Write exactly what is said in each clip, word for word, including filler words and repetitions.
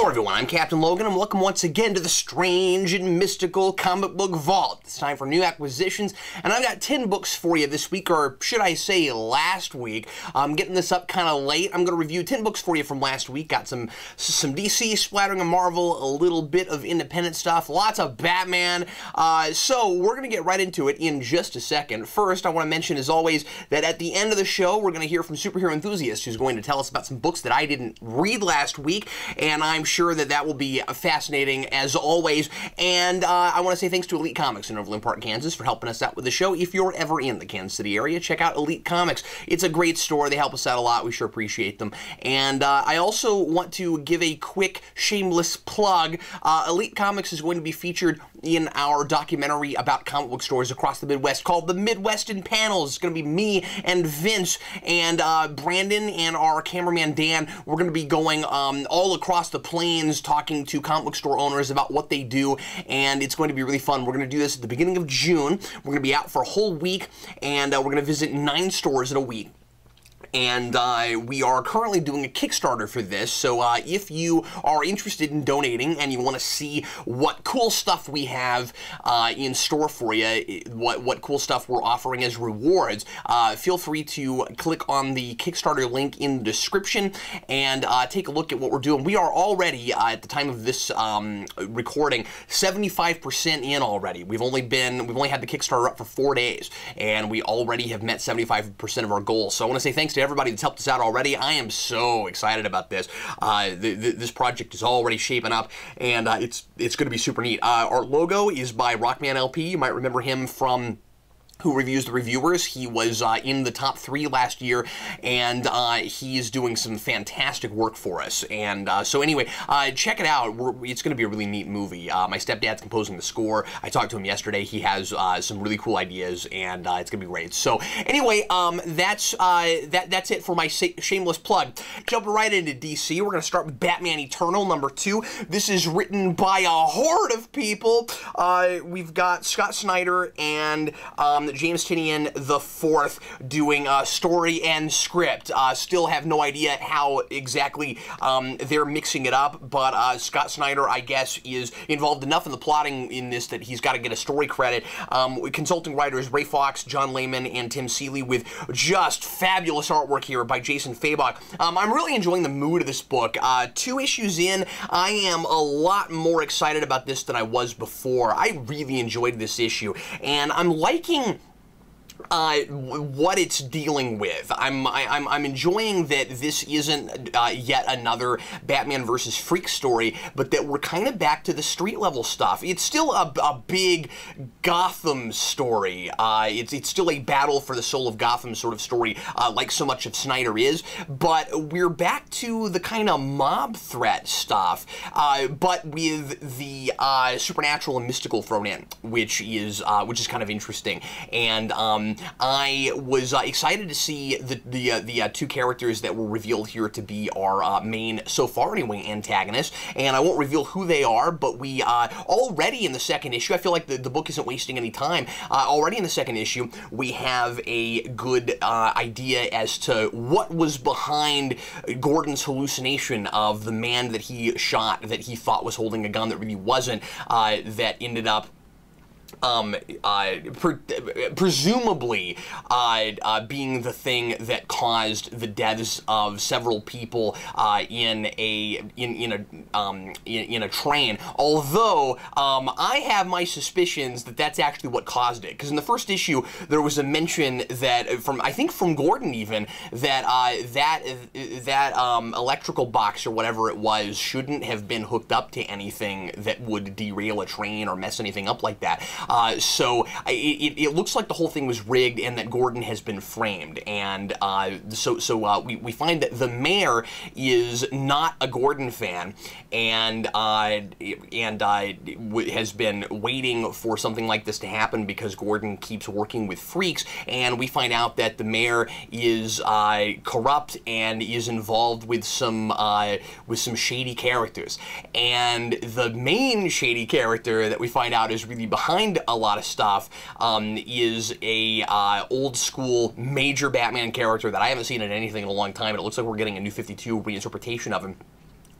Hello everyone, I'm Captain Logan, and welcome once again to the strange and mystical comic book vault. It's time for new acquisitions, and I've got ten books for you this week, or should I say last week. I'm getting this up kind of late. I'm going to review ten books for you from last week. Got some some D C splattering of Marvel, a little bit of independent stuff, lots of Batman. Uh, so we're going to get right into it in just a second. First, I want to mention, as always, that at the end of the show, we're going to hear from Superhero Enthusiast, who's going to tell us about some books that I didn't read last week, and I'm I'm sure that that will be fascinating as always. And uh, I want to say thanks to Elite Comics in Overland Park, Kansas, for helping us out with the show. If you're ever in the Kansas City area, check out Elite Comics. It's a great store. They help us out a lot. We sure appreciate them. And uh, I also want to give a quick shameless plug. Uh, Elite Comics is going to be featured in our documentary about comic book stores across the Midwest called The Midwest in Panels. It's going to be me and Vince and uh, Brandon and our cameraman Dan. We're going to be going um, all across the plains talking to comic book store owners about what they do, and it's going to be really fun. We're going to do this at the beginning of June. We're going to be out for a whole week, and uh, we're going to visit nine stores in a week. And uh, we are currently doing a Kickstarter for this, so uh, if you are interested in donating and you want to see what cool stuff we have uh, in store for you, what, what cool stuff we're offering as rewards, uh, feel free to click on the Kickstarter link in the description and uh, take a look at what we're doing. We are already, uh, at the time of this um, recording, seventy-five percent in already. We've only been, we've only had the Kickstarter up for four days, and we already have met seventy-five percent of our goals. So I want to say thanks to everybody that's helped us out already. I am so excited about this. Uh, th th this project is already shaping up, and uh, it's it's going to be super neat. Uh, our logo is by RockmanLP. You might remember him from Who Reviews the Reviewers. He was uh, in the top three last year, and uh, he is doing some fantastic work for us. And uh, so anyway, uh, check it out. We're, it's going to be a really neat movie. Uh, my stepdad's composing the score. I talked to him yesterday. He has uh, some really cool ideas, and uh, it's going to be great. So anyway, um, that's uh, that. That's it for my shameless plug. Jumping right into D C, we're going to start with Batman Eternal number two. This is written by a horde of people. Uh, we've got Scott Snyder and um, James Tinian the fourth doing uh, story and script. Uh, still have no idea how exactly um, they're mixing it up, but uh, Scott Snyder, I guess, is involved enough in the plotting in this that he's got to get a story credit. Um, consulting writers Ray Fox, John Layman, and Tim Seeley, with just fabulous artwork here by Jason Fabok. Um, I'm really enjoying the mood of this book. Uh, two issues in, I am a lot more excited about this than I was before. I really enjoyed this issue, and I'm liking Uh, what it's dealing with. I'm I, I'm I'm enjoying that this isn't uh, yet another Batman versus Freak story, but that we're kind of back to the street level stuff. It's still a, a big Gotham story. Uh, it's it's still a battle for the soul of Gotham sort of story, uh, like so much of Snyder is. But we're back to the kind of mob threat stuff, uh, but with the uh, supernatural and mystical thrown in, which is uh, which is kind of interesting. And um. I was uh, excited to see the the, uh, the uh, two characters that were revealed here to be our uh, main, so far anyway, antagonists, and I won't reveal who they are, but we uh, already in the second issue, I feel like the, the book isn't wasting any time, uh, already in the second issue, we have a good uh, idea as to what was behind Gordon's hallucination of the man that he shot, that he thought was holding a gun that really wasn't, uh, that ended up Um, uh, pre presumably uh, uh, being the thing that caused the deaths of several people uh, in a in in a um, in, in a train. Although um, I have my suspicions that that's actually what caused it, because in the first issue there was a mention that from I think from Gordon even that uh, that that um, electrical box or whatever it was shouldn't have been hooked up to anything that would derail a train or mess anything up like that. Uh, so it, it, it looks like the whole thing was rigged and that Gordon has been framed. And uh, so, so uh, we, we find that the mayor is not a Gordon fan, and uh, and uh, has been waiting for something like this to happen because Gordon keeps working with freaks. And we find out that the mayor is uh, corrupt and is involved with some uh, with some shady characters. And the main shady character that we find out is really behind a lot of stuff um, is a uh, old school major Batman character that I haven't seen in anything in a long time, and it looks like we're getting a new fifty-two reinterpretation of him,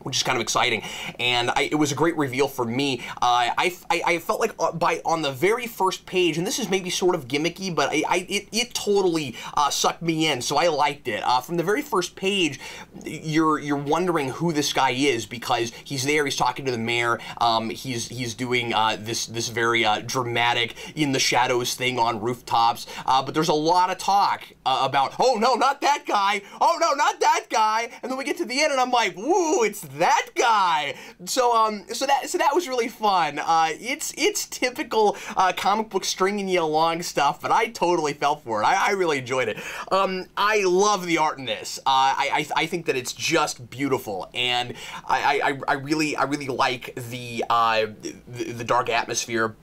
which is kind of exciting, and I, it was a great reveal for me. Uh, I, I I felt like by on the very first page, and this is maybe sort of gimmicky, but I, I it, it totally uh, sucked me in, so I liked it. Uh, from the very first page, you're you're wondering who this guy is because he's there, he's talking to the mayor, um, he's he's doing uh, this this very uh, dramatic in the shadows thing on rooftops, uh, but there's a lot of talk uh, about oh no, not that guy, oh no, not that guy, and then we get to the end, and I'm like, woo, it's that guy. So um, so that so that was really fun. Uh, it's it's typical uh, comic book stringing you along stuff, but I totally fell for it. I, I really enjoyed it. Um, I love the art in this. Uh, I I, I think that it's just beautiful, and I I, I really I really like the uh, the, the dark atmosphere.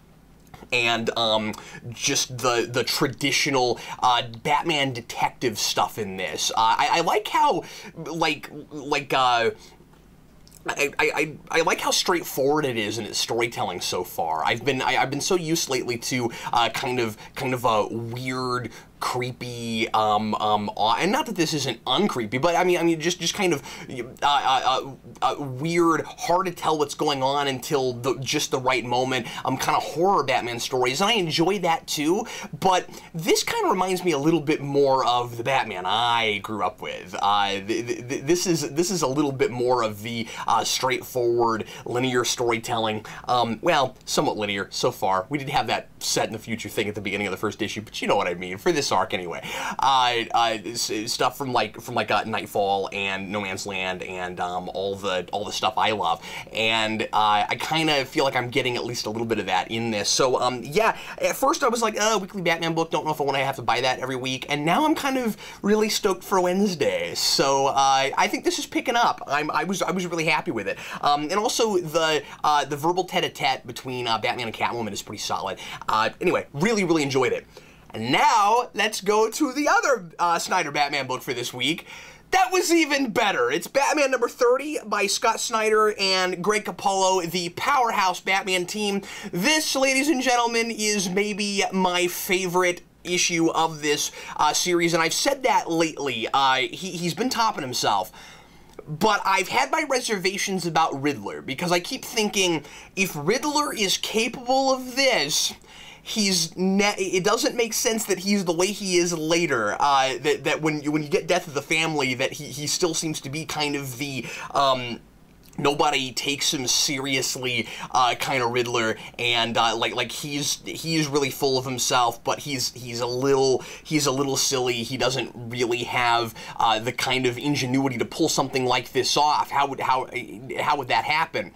And um, just the the traditional uh, Batman detective stuff in this. Uh, I, I like how like like. Uh I, I, I like how straightforward it is in its storytelling so far. I've been I, I've been so used lately to uh, kind of kind of a weird, creepy, um, um, and not that this isn't uncreepy, but I mean I mean just just kind of uh, uh, uh, weird, hard to tell what's going on until the, just the right moment. Um, kind of horror Batman stories, and I enjoy that too. But this kind of reminds me a little bit more of the Batman I grew up with. Uh, th th this is this is a little bit more of the uh, Uh, straightforward, linear storytelling. Um, well, somewhat linear so far. We did have that set in the future thing at the beginning of the first issue, but you know what I mean, for this arc anyway. Uh, uh, stuff from like from like uh, Nightfall and No Man's Land and um, all the all the stuff I love, and uh, I kind of feel like I'm getting at least a little bit of that in this. So um, yeah, at first I was like, oh, weekly Batman book, don't know if I want to have to buy that every week, and now I'm kind of really stoked for Wednesday. So uh, I think this is picking up. I'm, I was I was really happy with it, um, and also the uh, the verbal tete-a-tete between uh, Batman and Catwoman is pretty solid. Uh, anyway, really, really enjoyed it. And now let's go to the other uh, Snyder Batman book for this week. That was even better. It's Batman number thirty by Scott Snyder and Greg Capullo, the powerhouse Batman team. This, ladies and gentlemen, is maybe my favorite issue of this uh, series, and I've said that lately. Uh, he, he's been topping himself. But I've had my reservations about Riddler, because I keep thinking, if Riddler is capable of this, he's ne it doesn't make sense that he's the way he is later. Uh, that that when you when you get Death of the Family, that he he still seems to be kind of the um, nobody takes him seriously uh, kind of Riddler, and uh, like like he's he's really full of himself, but he's he's a little he's a little silly. He doesn't really have uh, the kind of ingenuity to pull something like this off. How would how how would that happen?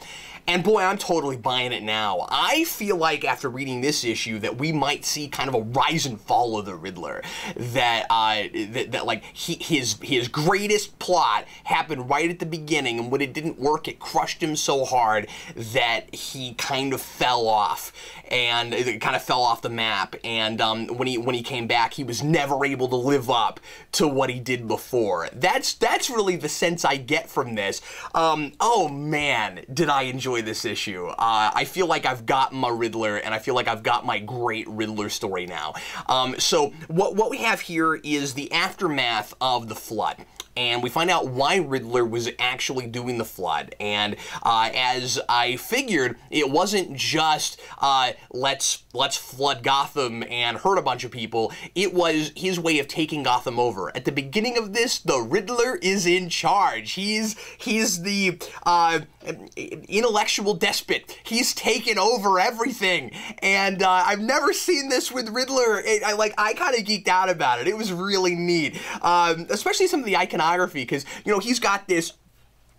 And boy, I'm totally buying it now. I feel like after reading this issue that we might see kind of a rise and fall of the Riddler. That uh, that, that like he, his his greatest plot happened right at the beginning, and when it didn't work, it crushed him so hard that he kind of fell off, and it kind of fell off the map. And um, when he when he came back, he was never able to live up to what he did before. That's that's really the sense I get from this. Um, oh man, did I enjoy this issue. Uh, I feel like I've got my Riddler, and I feel like I've got my great Riddler story now. Um, so what, what we have here is the aftermath of the flood. And we find out why Riddler was actually doing the flood. And uh, as I figured, it wasn't just uh, let's let's flood Gotham and hurt a bunch of people. It was his way of taking Gotham over. At the beginning of this, the Riddler is in charge. He's he's the uh, intellectual despot. He's taken over everything. And uh, I've never seen this with Riddler. It, I like I kind of geeked out about it. It was really neat, um, especially some of the icon. Because, you know, he's got this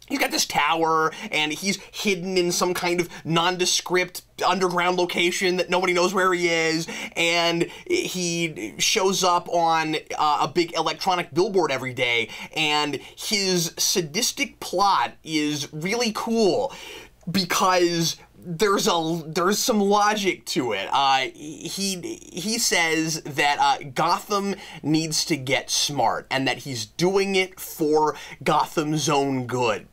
he's got this tower, and he's hidden in some kind of nondescript underground location that nobody knows where he is, and he shows up on uh, a big electronic billboard every day, and his sadistic plot is really cool because There's a there's some logic to it. Uh, he he says that uh, Gotham needs to get smart, and that he's doing it for Gotham's own good.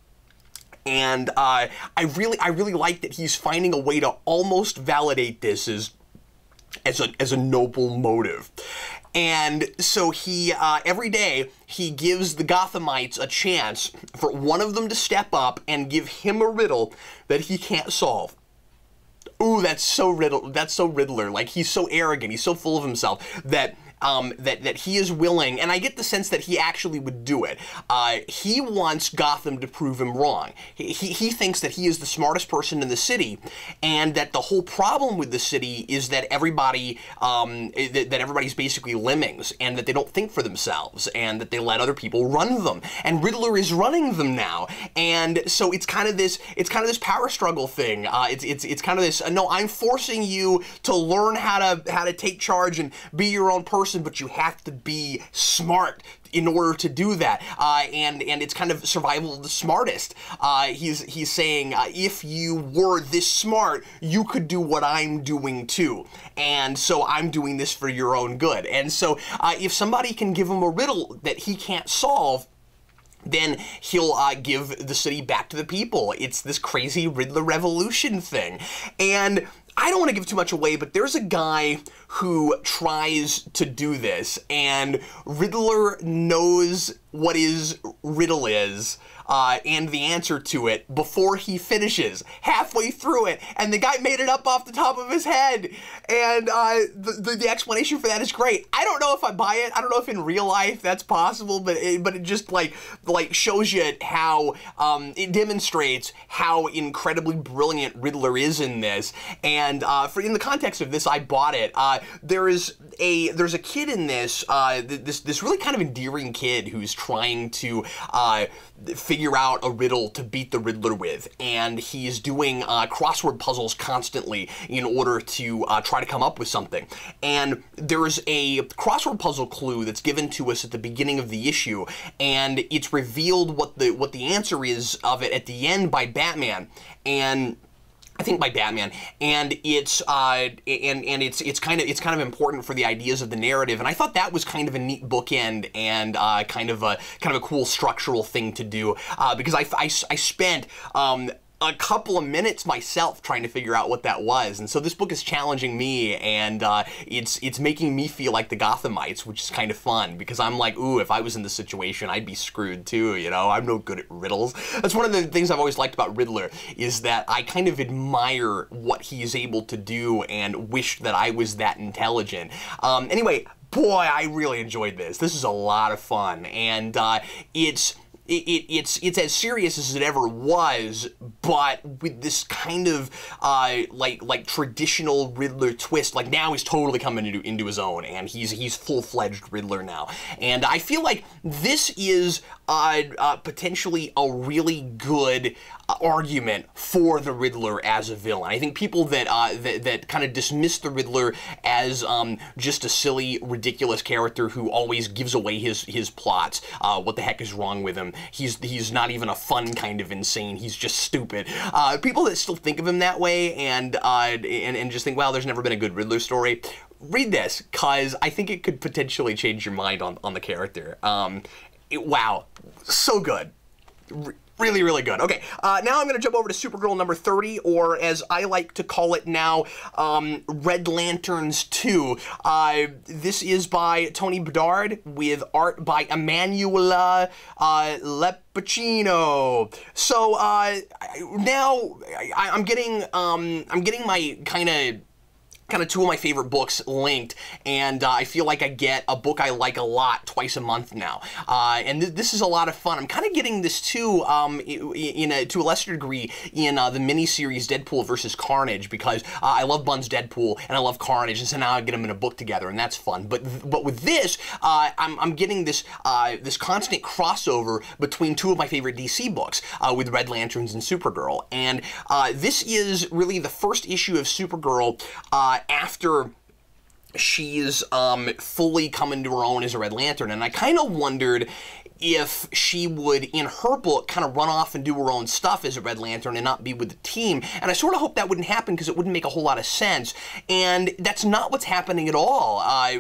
And uh, I really I really like that he's finding a way to almost validate this as as a as a noble motive. And so he, uh, every day, he gives the Gothamites a chance for one of them to step up and give him a riddle that he can't solve. Ooh, that's so riddle. That's so Riddler. Like, he's so arrogant. He's so full of himself that um, that that he is willing. And I get the sense that he actually would do it. Uh, he wants Gotham to prove him wrong. He, he he thinks that he is the smartest person in the city, and that the whole problem with the city is that everybody um, that, that everybody's basically lemmings, and that they don't think for themselves, and that they let other people run them. And Riddler is running them now. And so it's kind of this it's kind of this power struggle thing. Uh, it's it's it's kind of this. No, I'm forcing you to learn how to how to take charge and be your own person, but you have to be smart in order to do that. Uh, and and it's kind of survival of the smartest. Uh, he's he's saying uh, if you were this smart, you could do what I'm doing too. And so I'm doing this for your own good. And so uh, if somebody can give him a riddle that he can't solve, then he'll uh, give the city back to the people. It's this crazy Riddler revolution thing. And I don't want to give too much away, but there's a guy who tries to do this, and Riddler knows what his riddle is uh, and the answer to it before he finishes, halfway through it, and the guy made it up off the top of his head. And uh, the, the, the explanation for that is great. I don't know if I buy it. I don't know if in real life that's possible, but it, but it just like like shows you how um, it demonstrates how incredibly brilliant Riddler is in this. And And uh, for in the context of this, I bought it. Uh, there is a there's a kid in this uh, th this this really kind of endearing kid who's trying to uh, figure out a riddle to beat the Riddler with, and he's doing uh, crossword puzzles constantly in order to uh, try to come up with something. And there's a crossword puzzle clue that's given to us at the beginning of the issue, and it's revealed what the what the answer is of it at the end by Batman, and. I think by Batman, and it's uh, and and it's it's kind of it's kind of important for the ideas of the narrative, and I thought that was kind of a neat bookend and uh, kind of a kind of a cool structural thing to do uh, because I, I, I spent. Um, a couple of minutes myself trying to figure out what that was. And so this book is challenging me, and uh, it's it's making me feel like the Gothamites, which is kind of fun, because I'm like, ooh, if I was in this situation, I'd be screwed too, you know? I'm no good at riddles. That's one of the things I've always liked about Riddler, is that I kind of admire what he is able to do and wish that I was that intelligent. Um, anyway, boy, I really enjoyed this. This is a lot of fun, and uh, it's... It, it, it's it's as serious as it ever was, but with this kind of uh, like like traditional Riddler twist. Like, now he's totally coming into into his own, and he's he's full fledged Riddler now. And I feel like this is uh, uh, potentially a really good argument for the Riddler as a villain. I think people that uh, that, that kind of dismiss the Riddler as um, just a silly, ridiculous character who always gives away his his plots. Uh, what the heck is wrong with him? He's he's not even a fun kind of insane. He's just stupid. Uh, people that still think of him that way and uh, and and just think, wow, there's never been a good Riddler story. Read this, cause I think it could potentially change your mind on on the character. Um, it, wow, so good. Re Really, really good. Okay, uh, now I'm going to jump over to Supergirl number thirty, or as I like to call it now, um, Red Lanterns two. Uh, this is by Tony Bedard with art by Emanuela uh, Lep. Pacino. So uh, now I, I'm getting um, I'm getting my kind of. kind of two of my favorite books linked, and uh, I feel like I get a book I like a lot twice a month now, uh, and th this is a lot of fun. I'm kind of getting this too, um, in a, to a lesser degree, in uh, the miniseries Deadpool versus Carnage, because uh, I love Bunn's Deadpool and I love Carnage, and so now I get them in a book together, and that's fun. But but with this, uh, I'm, I'm getting this uh, this constant crossover between two of my favorite D C books, uh, with Red Lanterns and Supergirl, and uh, this is really the first issue of Supergirl. Uh, after she's um, fully come into her own as a Red Lantern. And I kind of wondered if she would, in her book, kind of run off and do her own stuff as a Red Lantern and not be with the team. And I sort of hope that wouldn't happen, because it wouldn't make a whole lot of sense. And that's not what's happening at all. Uh,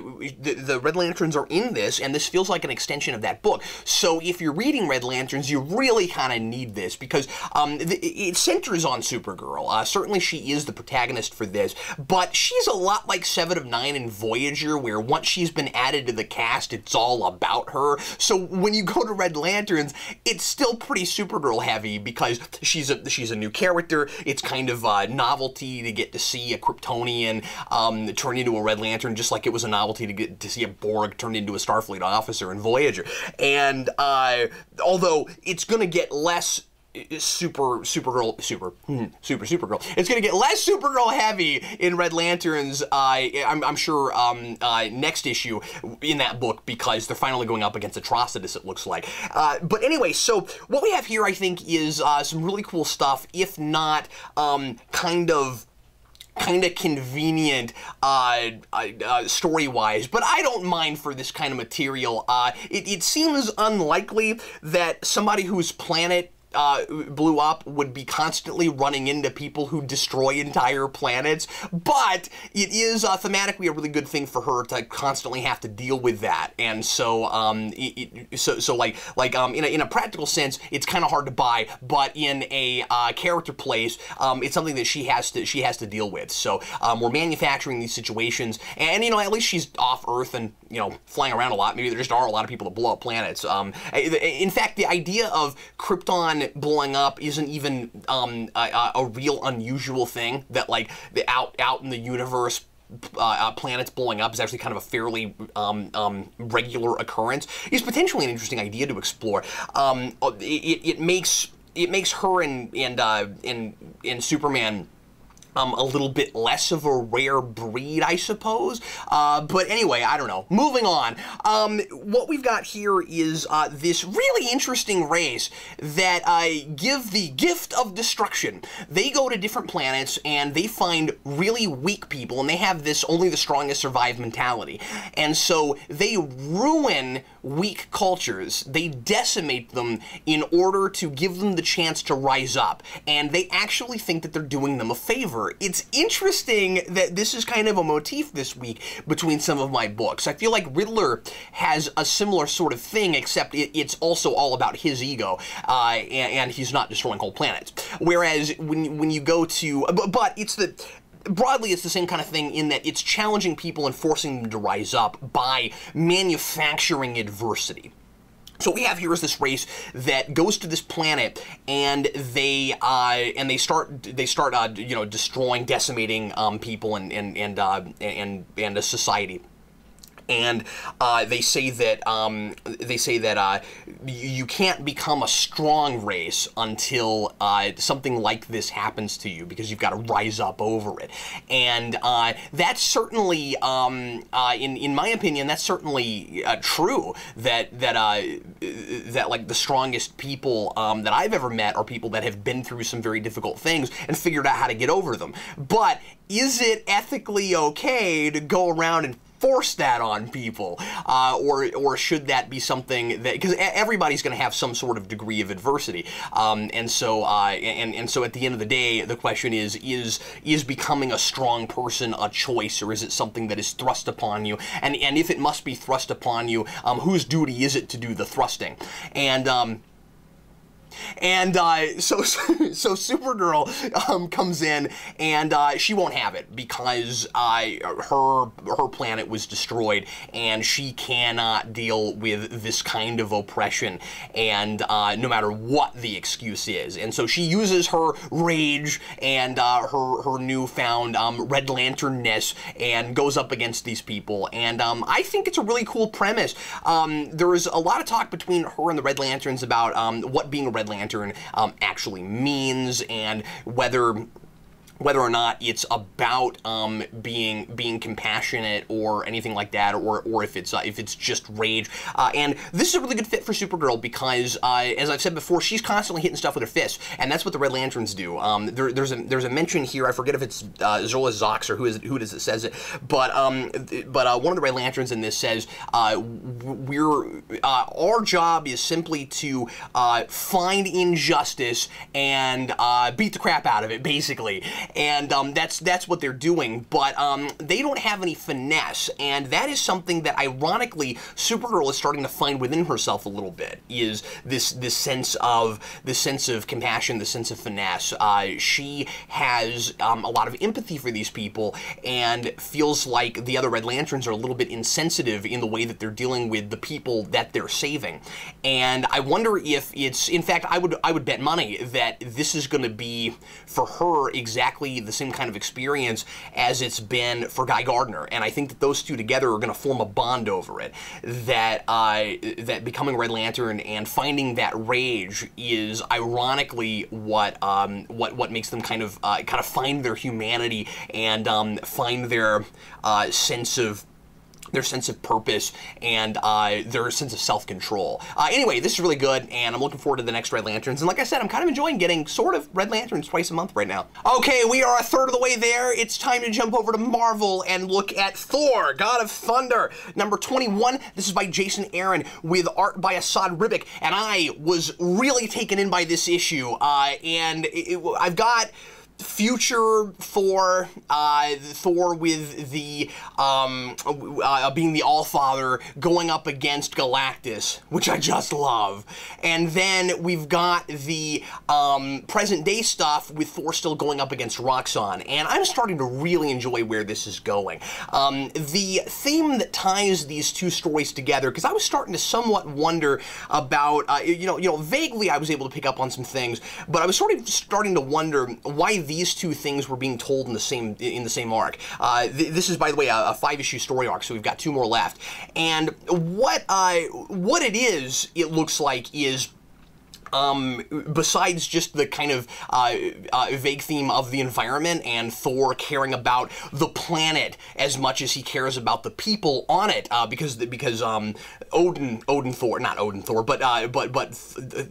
the, the Red Lanterns are in this, and this feels like an extension of that book. So if you're reading Red Lanterns, you really kind of need this, because um, the, it centers on Supergirl. Uh, certainly she is the protagonist for this, but she's a lot like Seven of Nine in Voyager, where once she's been added to the cast, it's all about her. So when you go to Red Lanterns, it's still pretty Supergirl heavy because she's a she's a new character. It's kind of a novelty to get to see a Kryptonian um, turn into a Red Lantern, just like it was a novelty to get to see a Borg turned into a Starfleet officer in Voyager. And uh, although it's going to get less Super, Supergirl, super, super, Supergirl. It's going to get less Supergirl heavy in Red Lanterns, uh, I'm, I'm sure, um, uh, next issue in that book, because they're finally going up against Atrocitus, it looks like. Uh, but anyway, so what we have here, I think, is uh, some really cool stuff, if not um, kind of kind of convenient uh, uh, story-wise, but I don't mind for this kind of material. Uh, it, it seems unlikely that somebody whose planet Uh, blew up would be constantly running into people who destroy entire planets, but it is uh, thematically a really good thing for her to constantly have to deal with that. And so, um, it, it, so, so like, like um, in a, in a practical sense, it's kind of hard to buy, but in a uh, character place, um, it's something that she has to she has to deal with. So um, we're manufacturing these situations, and you know, at least she's off Earth and you know flying around a lot. Maybe there just are a lot of people that blow up planets. Um, in fact, the idea of Krypton blowing up isn't even um, a, a real unusual thing. That like the out out in the universe, uh, planets blowing up is actually kind of a fairly um, um, regular occurrence. It's potentially an interesting idea to explore. Um, it, it makes it makes her and and uh, and and Superman Um, a little bit less of a rare breed, I suppose. Uh, but anyway, I don't know. Moving on. Um, what we've got here is uh, this really interesting race that uh, give the gift of destruction. They go to different planets and they find really weak people, and they have this only the strongest survive mentality. And so they ruin weak cultures. They decimate them in order to give them the chance to rise up. And they actually think that they're doing them a favor. It's interesting that this is kind of a motif this week between some of my books. I feel like Riddler has a similar sort of thing, except it, it's also all about his ego, uh, and, and he's not destroying whole planets. Whereas when, when you go to... But, but it's the... Broadly, it's the same kind of thing in that it's challenging people and forcing them to rise up by manufacturing adversity. So what we have here is this race that goes to this planet, and they uh, and they start they start uh, you know destroying, decimating um, people and and and uh, and and a society. And uh, they say that um, they say that uh, you can't become a strong race until uh, something like this happens to you, because you've got to rise up over it. And uh, that's certainly, um, uh, in in my opinion, that's certainly uh, true. That that uh, that like the strongest people um, that I've ever met are people that have been through some very difficult things and figured out how to get over them. But is it ethically okay to go around and force that on people, uh, or or should that be something that, because everybody's going to have some sort of degree of adversity, um, and so uh, and and so at the end of the day, the question is is is becoming a strong person a choice, or is it something that is thrust upon you? And and if it must be thrust upon you, um, whose duty is it to do the thrusting? And um, And uh, so, so Supergirl um, comes in, and uh, she won't have it, because uh, her her planet was destroyed, and she cannot deal with this kind of oppression, and uh, no matter what the excuse is. And so she uses her rage and uh, her her newfound um, Red Lantern-ness and goes up against these people. And um, I think it's a really cool premise. Um, there is a lot of talk between her and the Red Lanterns about um, what being a Red Lantern um, actually means, and whether whether or not it's about um, being being compassionate or anything like that, or or if it's uh, if it's just rage. Uh, and this is a really good fit for Supergirl because, uh, as I've said before, she's constantly hitting stuff with her fists, and that's what the Red Lanterns do. Um, there, there's a there's a mention here. I forget if it's uh, Zola Zox or who is it, who it is that says it, but um, but uh, one of the Red Lanterns in this says, uh, we're uh, our job is simply to uh, find injustice and uh, beat the crap out of it, basically. and um, that's that's what they're doing. But um, they don't have any finesse, and that is something that ironically Supergirl is starting to find within herself a little bit. Is this this sense of the sense of compassion, the sense of finesse? Uh, she has um, a lot of empathy for these people, and feels like the other Red Lanterns are a little bit insensitive in the way that they're dealing with the people that they're saving. And I wonder if it's, in fact, I would I would bet money that this is going to be for her exactly the same kind of experience as it's been for Guy Gardner, and I think that those two together are going to form a bond over it. That uh, that becoming Red Lantern and finding that rage is ironically what um, what what makes them kind of uh, kind of find their humanity and um, find their uh, sense of. Their sense of purpose, and uh, their sense of self-control. Uh, anyway, this is really good, and I'm looking forward to the next Red Lanterns. And like I said, I'm kind of enjoying getting sort of Red Lanterns twice a month right now. Okay, we are a third of the way there. It's time to jump over to Marvel and look at Thor, God of Thunder, number twenty-one. This is by Jason Aaron with art by Assad Ribic, and I was really taken in by this issue. Uh, and it, it, I've got future Thor, uh, Thor with the, um, uh, being the All-Father, going up against Galactus, which I just love. And then we've got the, um, present-day stuff with Thor still going up against Roxxon, and I'm starting to really enjoy where this is going. Um, the theme that ties these two stories together, because I was starting to somewhat wonder about, uh, you know, you know, vaguely I was able to pick up on some things, but I was sort of starting to wonder why these two things were being told in the same in the same arc. Uh, th this is, by the way, a, a five-issue story arc, so we've got two more left. And what uh, what it is, it looks like, is Um, besides just the kind of uh, uh, vague theme of the environment and Thor caring about the planet as much as he cares about the people on it, uh, because because um, Odin Odin Thor not Odin Thor but uh, but but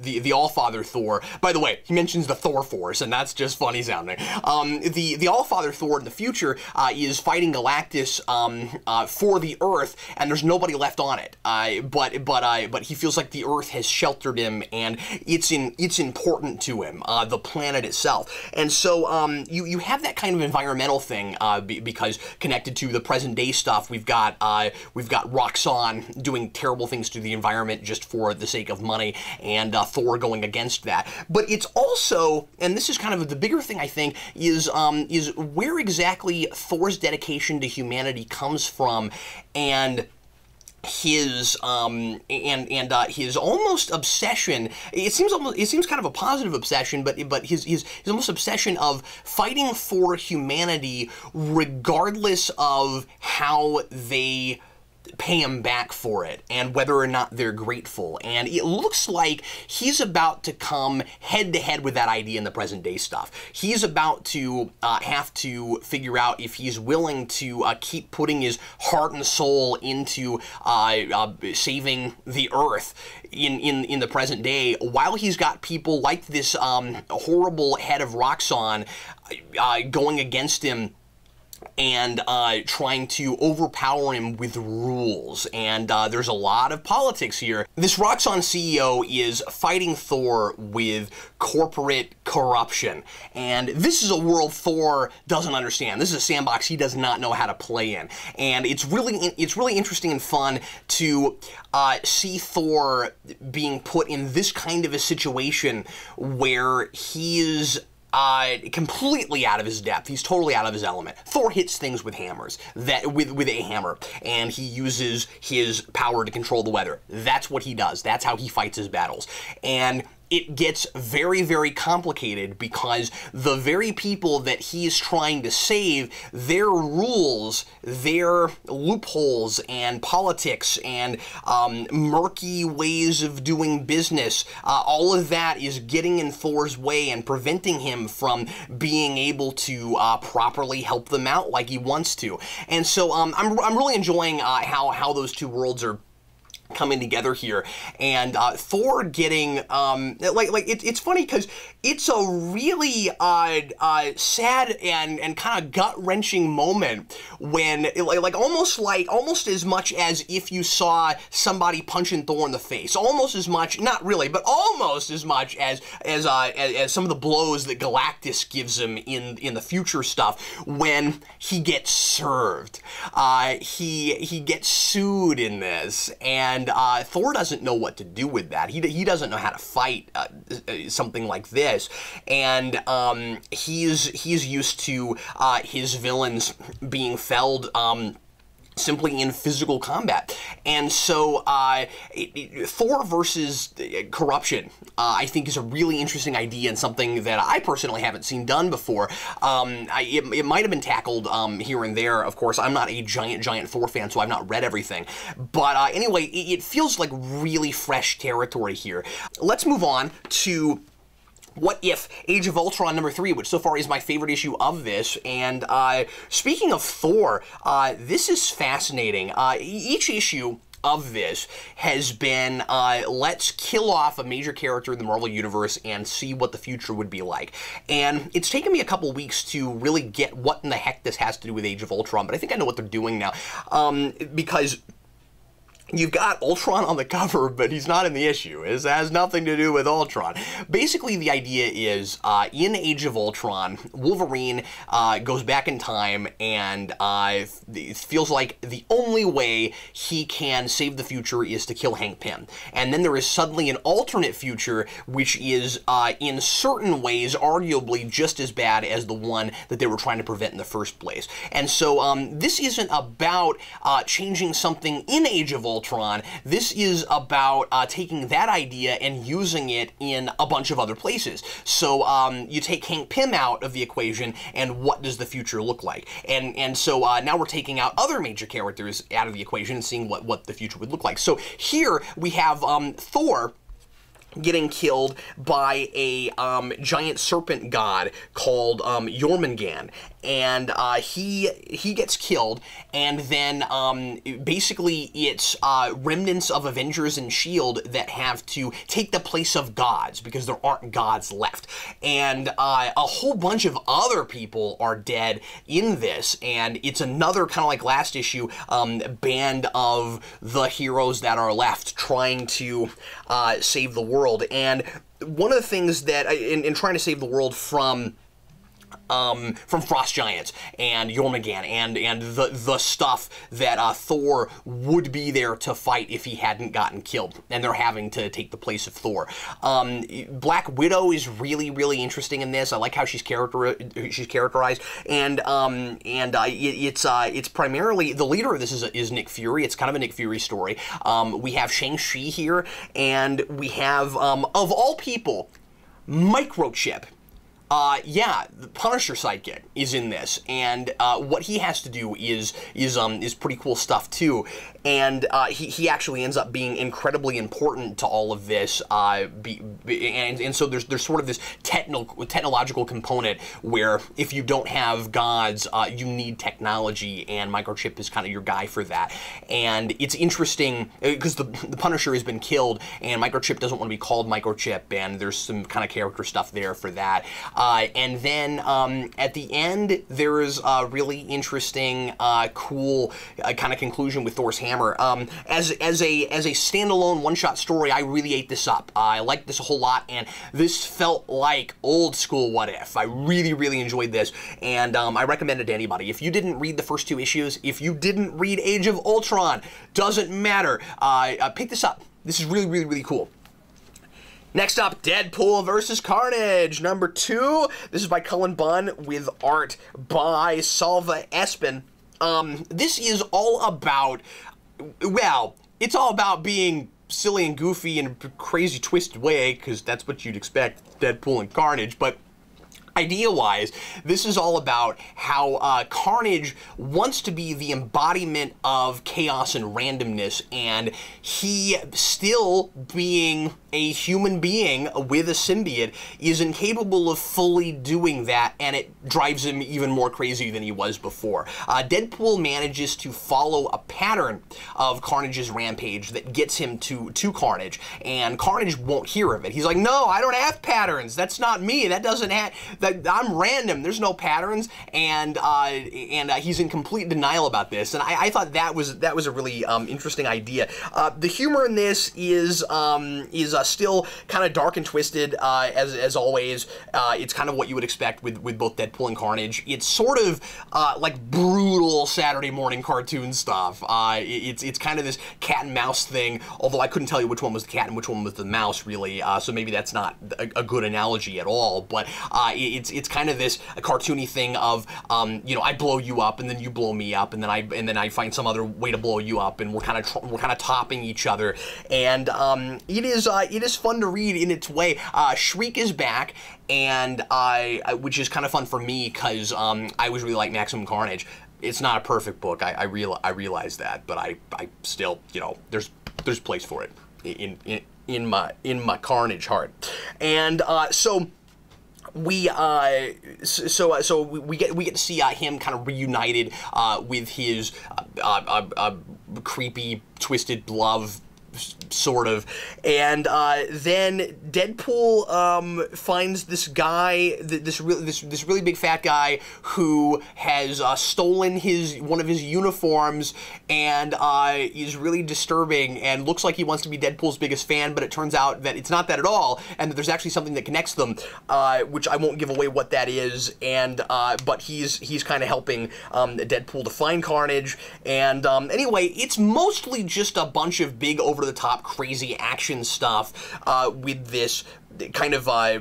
the the Allfather Thor. By the way, he mentions the Thor Force, and that's just funny sounding. Um, the the Allfather Thor in the future uh, is fighting Galactus um, uh, for the Earth, and there's nobody left on it. Uh, but but uh, but he feels like the Earth has sheltered him, and It's in it's important to him, uh, the planet itself, and so um, you you have that kind of environmental thing uh, be, because connected to the present day stuff, we've got uh, we've got Roxxon doing terrible things to the environment just for the sake of money, and uh, Thor going against that. But it's also, and this is kind of the bigger thing I think, is um, is where exactly Thor's dedication to humanity comes from, and his um and and uh, his almost obsession. It seems almost it seems kind of a positive obsession, but but his his his almost obsession of fighting for humanity regardless of how they pay him back for it and whether or not they're grateful. And it looks like he's about to come head to head with that idea in the present day stuff. He's about to uh, have to figure out if he's willing to uh, keep putting his heart and soul into uh, uh, saving the Earth in, in, in the present day, while he's got people like this um, horrible head of Roxxon uh, going against him and uh, trying to overpower him with rules. And uh, there's a lot of politics here. This Roxxon C E O is fighting Thor with corporate corruption, and this is a world Thor doesn't understand. This is a sandbox he does not know how to play in, and it's really it's really interesting and fun to uh, see Thor being put in this kind of a situation where he is Uh, completely out of his depth. He's totally out of his element. Thor hits things with hammers, that with with a hammer, and he uses his power to control the weather. That's what he does. That's how he fights his battles. And it gets very, very complicated because the very people that he is trying to save, their rules, their loopholes and politics and um, murky ways of doing business, uh, all of that is getting in Thor's way and preventing him from being able to uh, properly help them out like he wants to. And so um, I'm, I'm really enjoying uh, how, how those two worlds are coming together here, and uh, Thor getting um, like like it, it's funny because it's a really uh, uh, sad and and kind of gut wrenching moment when it, like, like almost like almost as much as if you saw somebody punching Thor in the face, almost as much, not really, but almost as much as as uh, as, as some of the blows that Galactus gives him in in the future stuff when he gets served, uh, he he gets sued in this and. And uh, Thor doesn't know what to do with that. He, he doesn't know how to fight uh, something like this. And um, he's, he's used to uh, his villains being felled um, simply in physical combat. And so uh, it, it, Thor versus corruption, uh, I think, is a really interesting idea and something that I personally haven't seen done before. Um, I, it, it might have been tackled um, here and there. Of course, I'm not a giant, giant Thor fan, so I've not read everything. But uh, anyway, it, it feels like really fresh territory here. Let's move on to What If? Age of Ultron number three, which so far is my favorite issue of this. And uh, speaking of Thor, uh, this is fascinating. Uh, each issue of this has been, uh, let's kill off a major character in the Marvel Universe and see what the future would be like. And it's taken me a couple weeks to really get what in the heck this has to do with Age of Ultron, but I think I know what they're doing now. Um, because you've got Ultron on the cover, but he's not in the issue. It has nothing to do with Ultron. Basically, the idea is, uh, in Age of Ultron, Wolverine uh, goes back in time and uh, it feels like the only way he can save the future is to kill Hank Pym. And then there is suddenly an alternate future, which is, uh, in certain ways, arguably just as bad as the one that they were trying to prevent in the first place. And so um, this isn't about uh, changing something in Age of Ultron. Ultron. This is about uh, taking that idea and using it in a bunch of other places. So um, you take Hank Pym out of the equation, and what does the future look like? And and so uh, now we're taking out other major characters out of the equation and seeing what, what the future would look like. So here we have um, Thor getting killed by a um, giant serpent god called um, Jormungand, and uh, he he gets killed, and then um, basically it's uh, remnants of Avengers and S H I E L D that have to take the place of gods because there aren't gods left, and uh, a whole bunch of other people are dead in this, and it's another kind of like last issue um, band of the heroes that are left trying to uh, save the world. And one of the things that, in, in trying to save the world from um, from frost giants and Jormungand and and the the stuff that uh, Thor would be there to fight if he hadn't gotten killed, and they're having to take the place of Thor. Um, Black Widow is really really interesting in this. I like how she's character she's characterized, and um, and uh, it, it's uh, it's primarily the leader of this is is Nick Fury. It's kind of a Nick Fury story. Um, we have Shang-Chi here, and we have um, of all people, Microchip. Uh, yeah, the Punisher sidekick is in this, and uh, what he has to do is is um is pretty cool stuff too, and uh, he he actually ends up being incredibly important to all of this. Uh, be, be, and and so there's there's sort of this technical technological component where if you don't have gods, uh, you need technology, and Microchip is kind of your guy for that. And it's interesting because the the Punisher has been killed, and Microchip doesn't want to be called Microchip, and there's some kind of character stuff there for that. Uh, and then um, at the end, there is a really interesting, uh, cool uh, kind of conclusion with Thor's hammer. Um, as as a as a standalone one-shot story, I really ate this up. Uh, I liked this a whole lot, and this felt like old school What If. I really really enjoyed this, and um, I recommend it to anybody. If you didn't read the first two issues, if you didn't read Age of Ultron, doesn't matter. Uh, uh, pick this up. This is really really really cool. Next up, Deadpool versus Carnage, number two. This is by Cullen Bunn with art by Salva Espin. Um, this is all about, well, it's all about being silly and goofy in a crazy, twisted way, because that's what you'd expect, Deadpool and Carnage, but idea-wise, this is all about how uh, Carnage wants to be the embodiment of chaos and randomness, and he still being a human being with a symbiote is incapable of fully doing that, and it drives him even more crazy than he was before. Uh, Deadpool manages to follow a pattern of Carnage's rampage that gets him to, to Carnage, and Carnage won't hear of it. He's like, no, I don't have patterns. That's not me. That doesn't have, that, I'm random. There's no patterns, and uh, and uh, he's in complete denial about this, and I, I thought that was, that was a really um, interesting idea. Uh, the humor in this is, um, is Uh, still kind of dark and twisted, uh, as, as always. Uh, it's kind of what you would expect with, with both Deadpool and Carnage. It's sort of uh, like brutal Saturday morning cartoon stuff. Uh, it's, it's kind of this cat and mouse thing, although I couldn't tell you which one was the cat and which one was the mouse, really, uh, so maybe that's not a, a good analogy at all, but uh, it's, it's kind of this cartoony thing of, um, you know, I blow you up and then you blow me up, and then I, and then I find some other way to blow you up, and we're kind of, we're kind of topping each other, and um, it is, uh, it is fun to read in its way. Uh, Shriek is back, and I, I which is kind of fun for me, because um, I was really like Maximum Carnage. It's not a perfect book. I I, real, I realize that, but I I still, you know, there's there's place for it in in, in my in my Carnage heart, and uh, so. We uh, so uh, so we get we get to see uh, him kind of reunited uh, with his uh, uh, uh, creepy twisted love, sort of, and uh, then Deadpool um, finds this guy, this really this this really big fat guy who has uh, stolen his one of his uniforms, and uh, is really disturbing, and looks like he wants to be Deadpool's biggest fan, but it turns out that it's not that at all, and that there's actually something that connects them, uh, which I won't give away what that is, and uh, but he's he's kind of helping um, Deadpool to find Carnage, and um, anyway, it's mostly just a bunch of big over. The top crazy action stuff uh, with this kind of uh,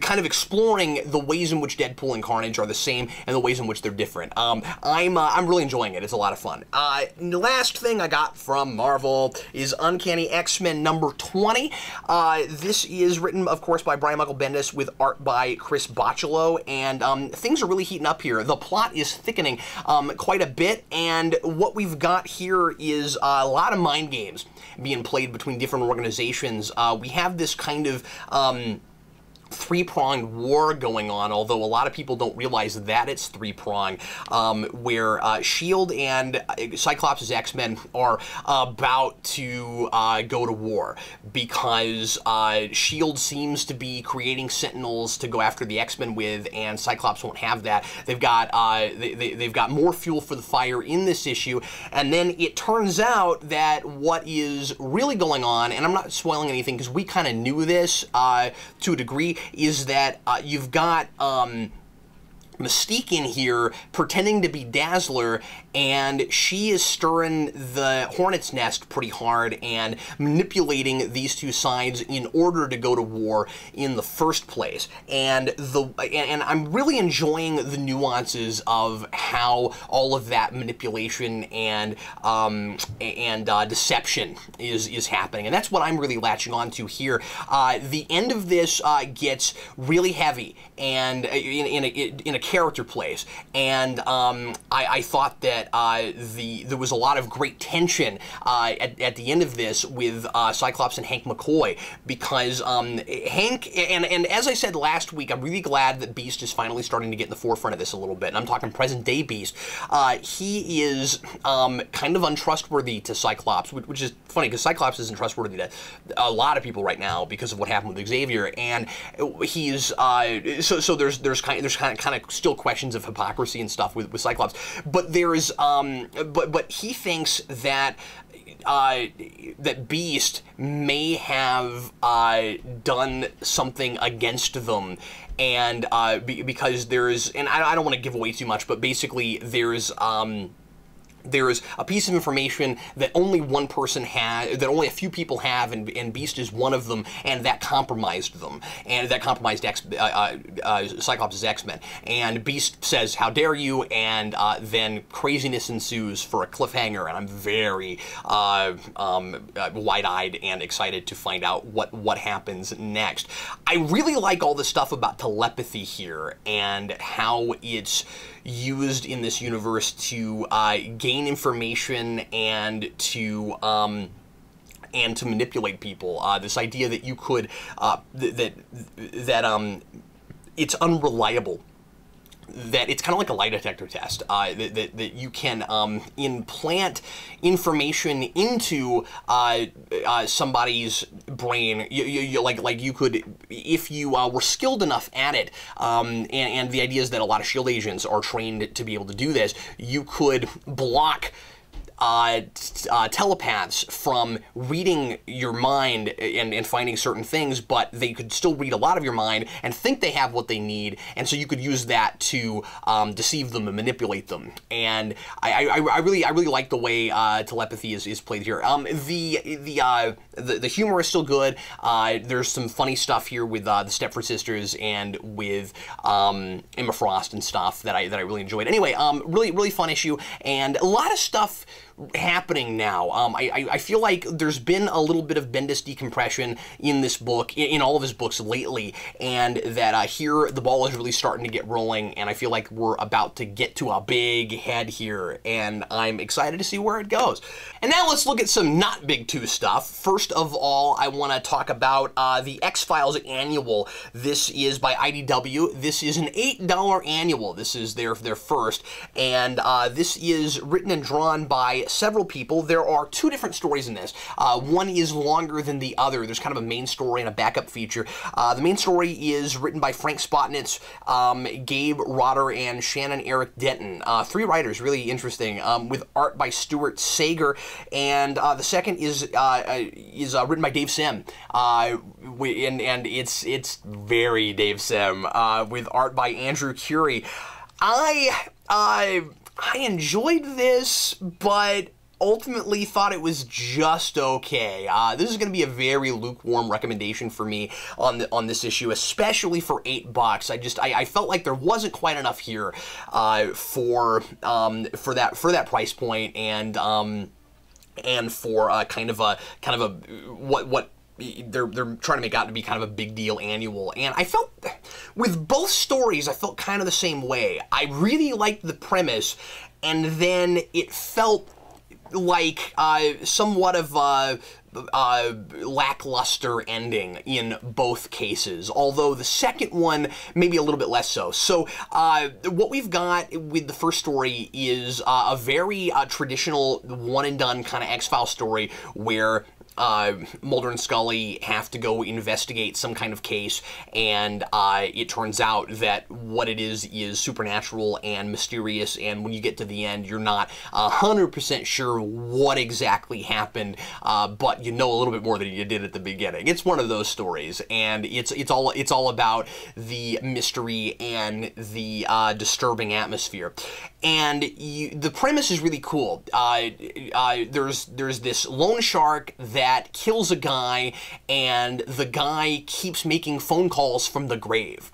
kind of exploring the ways in which Deadpool and Carnage are the same and the ways in which they're different. Um, I'm uh, I'm really enjoying it. It's a lot of fun. Uh, the last thing I got from Marvel is Uncanny X-Men number twenty. Uh, this is written, of course, by Brian Michael Bendis with art by Chris Bocciolo, and um, things are really heating up here. The plot is thickening um, quite a bit, and what we've got here is a lot of mind games being played between different organizations. Uh, we have this kind of um, three-pronged war going on, although a lot of people don't realize that it's three-pronged, um, where uh, S H I E L D and Cyclops' X-Men are about to uh, go to war, because uh, S H I E L D seems to be creating Sentinels to go after the X-Men with, and Cyclops won't have that. They've got, uh, they, they, they've got more fuel for the fire in this issue, and then it turns out that what is really going on, and I'm not spoiling anything because we kind of knew this uh, to a degree, is that uh, you've got um, Mystique in here pretending to be Dazzler, and she is stirring the hornet's nest pretty hard and manipulating these two sides in order to go to war in the first place. And the and, and I'm really enjoying the nuances of how all of that manipulation and um, and uh, deception is is happening, and that's what I'm really latching on to here. Uh, the end of this uh, gets really heavy and in, in a in a character plays, and um, I, I thought that. Uh, the there was a lot of great tension uh, at, at the end of this with uh, Cyclops and Hank McCoy, because um, Hank, and, and as I said last week, I'm really glad that Beast is finally starting to get in the forefront of this a little bit, and I'm talking present day Beast. Uh, he is um, kind of untrustworthy to Cyclops, which, which is funny because Cyclops isn't trustworthy to a lot of people right now because of what happened with Xavier, and he's uh, so so there's there's kind there's kind of, kind of still questions of hypocrisy and stuff with, with Cyclops, but there is Um, but but he thinks that uh, that Beast may have uh, done something against them, and uh, be, because there's and I, I don't want to give away too much, but basically there's um, there's a piece of information that only one person has, that only a few people have, and, and Beast is one of them, and that compromised them, and that compromised X, uh, uh, uh, Cyclops' X-Men. And Beast says, "How dare you?" And uh, then craziness ensues for a cliffhanger, and I'm very uh, um, wide-eyed and excited to find out what what happens next. I really like all the stuff about telepathy here and how it's used in this universe to uh, gain information and to um, and to manipulate people. Uh, this idea that you could uh, th that that um, it's unreliable. That it's kind of like a lie detector test, uh, that, that, that you can um, implant information into uh, uh, somebody's brain. You, you, you, like, like you could, if you uh, were skilled enough at it, um, and, and the idea is that a lot of SHIELD agents are trained to be able to do this, you could block Uh, uh, telepaths from reading your mind and, and finding certain things, but they could still read a lot of your mind and think they have what they need, and so you could use that to um, deceive them and manipulate them. And I, I, I really, I really like the way uh, telepathy is, is played here. Um, the the, uh, the the humor is still good. Uh, there's some funny stuff here with uh, the Stepford Sisters and with um, Emma Frost and stuff that I that I really enjoyed. Anyway, um, really really fun issue and a lot of stuff happening now. Um, I, I feel like there's been a little bit of Bendis decompression in this book, in, in all of his books lately, and that uh, here the ball is really starting to get rolling, and I feel like we're about to get to a big head here, and I'm excited to see where it goes. And now let's look at some not Big Two stuff. First of all, I want to talk about uh, the X-Files Annual. This is by I D W. This is an eight dollar annual. This is their, their first, and uh, this is written and drawn by several people. There are two different stories in this. Uh, one is longer than the other. There's kind of a main story and a backup feature. Uh, the main story is written by Frank Spotnitz, um, Gabe Rotter, and Shannon Eric Denton. Uh, three writers, really interesting, um, with art by Stuart Sager. And uh, the second is uh, is uh, written by Dave Sim, uh, and and it's it's very Dave Sim, uh, with art by Andrew Curie. I I. I enjoyed this, but ultimately thought it was just okay. Uh, this is going to be a very lukewarm recommendation for me on the, on this issue, especially for eight bucks. I just I, I felt like there wasn't quite enough here uh, for um, for that for that price point, and um, and for uh, kind of a kind of a what what. They're, they're trying to make out to be kind of a big deal annual. And I felt, with both stories, I felt kind of the same way. I really liked the premise, and then it felt like uh, somewhat of a uh, lackluster ending in both cases, although the second one maybe a little bit less so. So uh, what we've got with the first story is uh, a very uh, traditional one-and-done kind of X-Files story where Uh, Mulder and Scully have to go investigate some kind of case, and uh, it turns out that what it is is supernatural and mysterious, and when you get to the end, you're not one hundred percent sure what exactly happened, uh, but you know a little bit more than you did at the beginning. It's one of those stories, and it's it's all it's all about the mystery and the uh, disturbing atmosphere. And you, the premise is really cool. Uh, uh, there's, there's this loan shark that kills a guy, and the guy keeps making phone calls from the grave.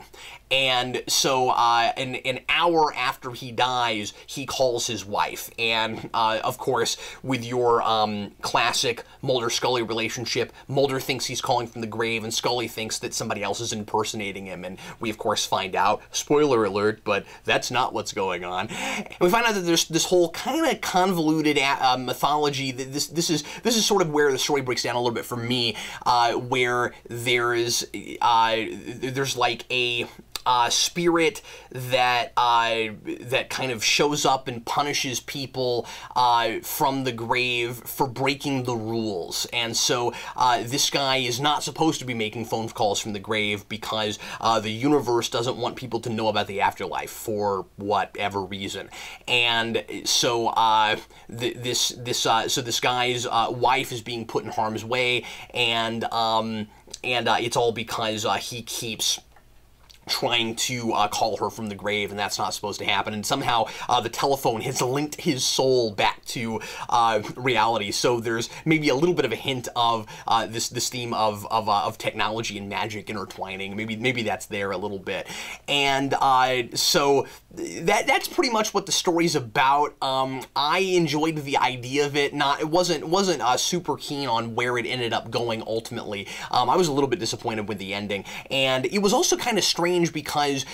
And so uh, an, an hour after he dies, he calls his wife. And, uh, of course, with your um, classic Mulder-Scully relationship, Mulder thinks he's calling from the grave, and Scully thinks that somebody else is impersonating him. And we, of course, find out, spoiler alert, but that's not what's going on. And we find out that there's this whole kind of convoluted uh, mythology. That this, this, is, this is sort of where the story breaks down a little bit for me, uh, where there's, uh, there's like a... Uh, spirit that uh, that kind of shows up and punishes people uh, from the grave for breaking the rules. And so uh, this guy is not supposed to be making phone calls from the grave because uh, the universe doesn't want people to know about the afterlife for whatever reason. And so uh, th this this uh, so this guy's uh, wife is being put in harm's way, and um, and uh, it's all because uh, he keeps trying to uh, call her from the grave, and that's not supposed to happen. And somehow uh, the telephone has linked his soul back to uh, reality. So there's maybe a little bit of a hint of uh, this this theme of of, uh, of technology and magic intertwining. Maybe maybe that's there a little bit. And uh, so that that's pretty much what the story's about. Um, I enjoyed the idea of it. Not it wasn't wasn't uh, super keen on where it ended up going ultimately. Um, I was a little bit disappointed with the ending, and it was also kind of strange because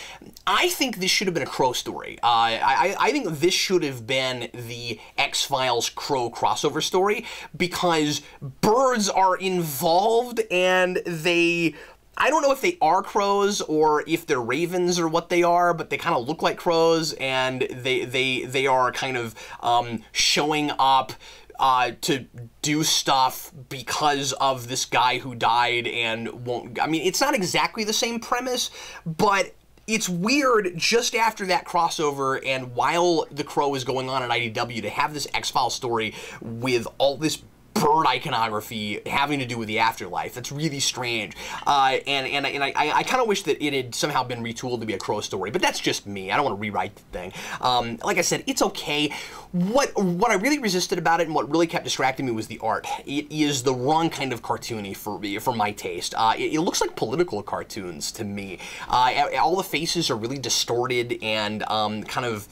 I think this should have been a Crow story. Uh, I I think this should have been the X-Files Crow crossover story because birds are involved and they. I don't know if they are crows or if they're ravens or what they are, but they kind of look like crows, and they they they are kind of um, showing up uh, to do stuff because of this guy who died and won't. I mean, it's not exactly the same premise, but it's weird just after that crossover and while the Crow is going on at I D W to have this X-Files story with all this bird iconography having to do with the afterlife. That's really strange. Uh, and and, and I, I, I kind of wish that it had somehow been retooled to be a Crow story, but that's just me. I don't want to rewrite the thing. Um, like I said, it's okay. What what I really resisted about it and what really kept distracting me was the art. It is the wrong kind of cartoony for me, for my taste. Uh, it, it looks like political cartoons to me. Uh, all the faces are really distorted and um, kind of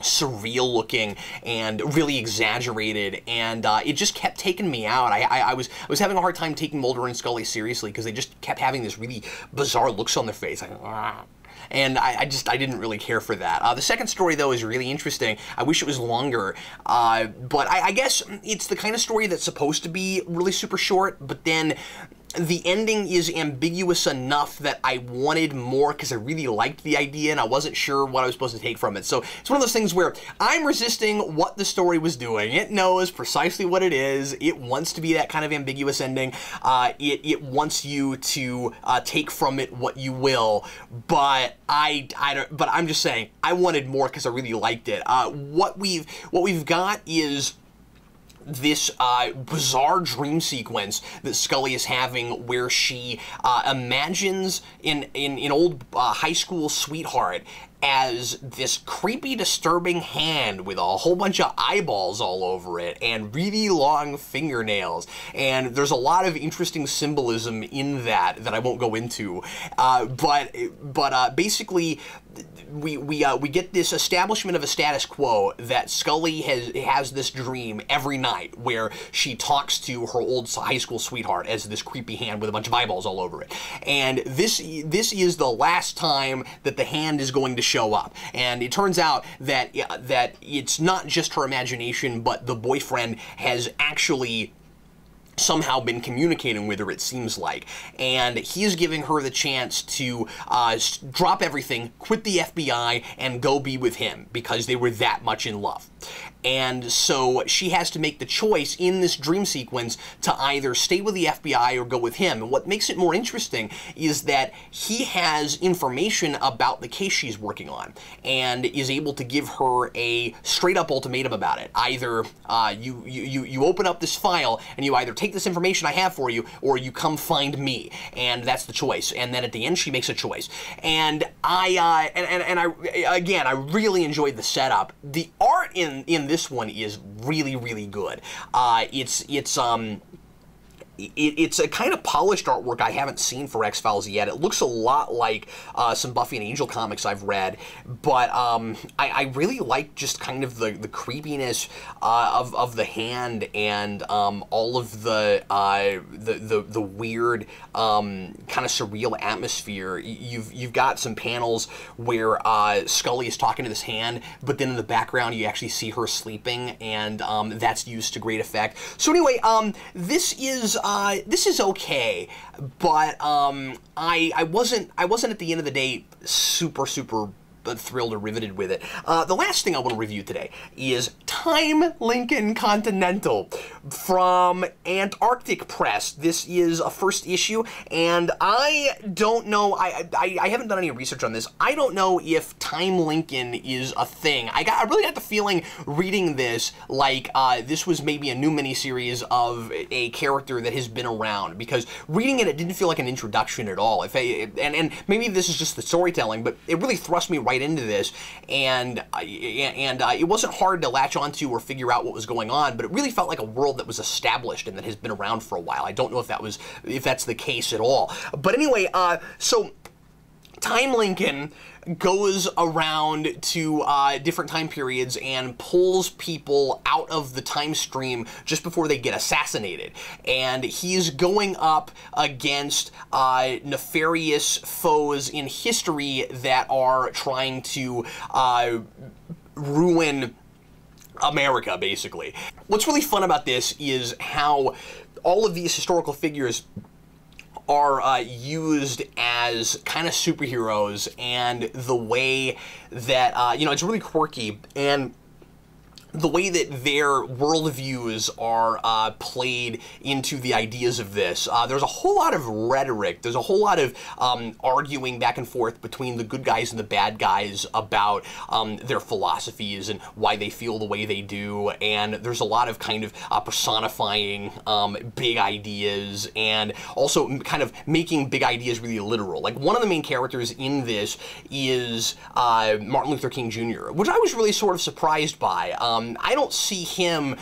surreal looking and really exaggerated, and uh, it just kept taking me out. I, I, I was I was having a hard time taking Mulder and Scully seriously because they just kept having this really bizarre looks on their face. Like, ah. And I, I just, I didn't really care for that. Uh, the second story, though, is really interesting. I wish it was longer, uh, but I, I guess it's the kind of story that's supposed to be really super short, but then the ending is ambiguous enough that I wanted more because I really liked the idea and I wasn't sure what I was supposed to take from it. So it's one of those things where I'm resisting what the story was doing. It knows precisely what it is. It wants to be that kind of ambiguous ending. Uh, it, it wants you to uh, take from it what you will, but I, I don't, but I'm just saying I wanted more because I really liked it. Uh, what we've, what we've got is this uh, bizarre dream sequence that Scully is having where she uh, imagines an, an, an old uh, high school sweetheart as this creepy, disturbing hand with a whole bunch of eyeballs all over it and really long fingernails. And there's a lot of interesting symbolism in that that I won't go into. Uh, but but uh, basically, we we uh, we get this establishment of a status quo that Scully has has this dream every night where she talks to her old high school sweetheart as this creepy hand with a bunch of eyeballs all over it. And this this is the last time that the hand is going to show up, and it turns out that that it's not just her imagination, but the boyfriend has actually somehow been communicating with her, it seems like, and he's giving her the chance to uh, drop everything, quit the F B I, and go be with him because they were that much in love. And so she has to make the choice in this dream sequence to either stay with the F B I or go with him. And what makes it more interesting is that he has information about the case she's working on and is able to give her a straight-up ultimatum about it. Either uh, you, you, you open up this file and you either take this information I have for you, or you come find me, and that's the choice. And then at the end, she makes a choice. And I, uh, and, and and I, again, I really enjoyed the setup. The art in in this one is really, really good. Uh, it's it's um. It's a kind of polished artwork I haven't seen for X-Files yet. It looks a lot like uh, some Buffy and Angel comics I've read, but um, I, I really like just kind of the, the creepiness uh, of, of the hand and um, all of the, uh, the, the the weird um, kind of surreal atmosphere. You've, you've got some panels where uh, Scully is talking to this hand, but then in the background you actually see her sleeping, and um, that's used to great effect. So anyway, um, this is... Uh, this is okay, but um, I I wasn't I wasn't at the end of the day super super thrilled or riveted with it. Uh, the last thing I want to review today is Time Lincoln Continental from Antarctic Press. This is a first issue, and I don't know, I, I, I haven't done any research on this. I don't know if Time Lincoln is a thing. I, got, I really got the feeling reading this like uh, this was maybe a new miniseries of a character that has been around, because reading it, it didn't feel like an introduction at all. If I, and, and maybe this is just the storytelling, but it really thrust me right into this, and uh, and uh, it wasn't hard to latch onto or figure out what was going on, but it really felt like a world that was established and that has been around for a while. I don't know if that was if that's the case at all, but anyway, uh, so Time Lincoln goes around to uh, different time periods and pulls people out of the time stream just before they get assassinated. And he's going up against uh, nefarious foes in history that are trying to uh, ruin America, basically. What's really fun about this is how all of these historical figures are uh, used as kind of superheroes, and the way that, uh, you know, it's really quirky, and the way that their worldviews are uh, played into the ideas of this. Uh, there's a whole lot of rhetoric. There's a whole lot of um, arguing back and forth between the good guys and the bad guys about um, their philosophies and why they feel the way they do. And there's a lot of kind of uh, personifying um, big ideas, and also kind of making big ideas really literal. Like, one of the main characters in this is uh, Martin Luther King Junior, which I was really sort of surprised by. Um, Um, I don't see him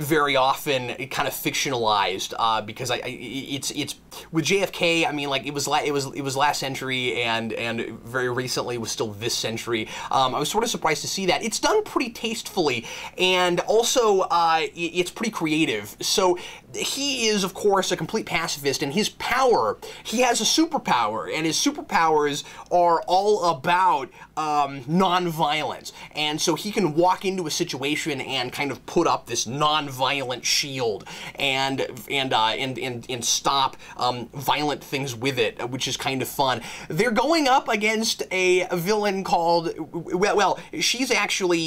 very often kind of fictionalized, uh, because I, I it's it's with J F K. I mean, like, it was la it was it was last century, and and very recently was still this century. Um, I was sort of surprised to see that. It's done pretty tastefully, and also uh, it's pretty creative. So he is, of course, a complete pacifist, and his power, he has a superpower, and his superpowers are all about um, nonviolence. And so he can walk into a situation and kind of put up this non violent shield and and uh, and and and stop um, violent things with it, which is kind of fun. They're going up against a villain called, well, well, she's actually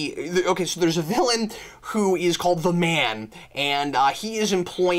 okay. So there's a villain who is called The Man, and uh, he is employing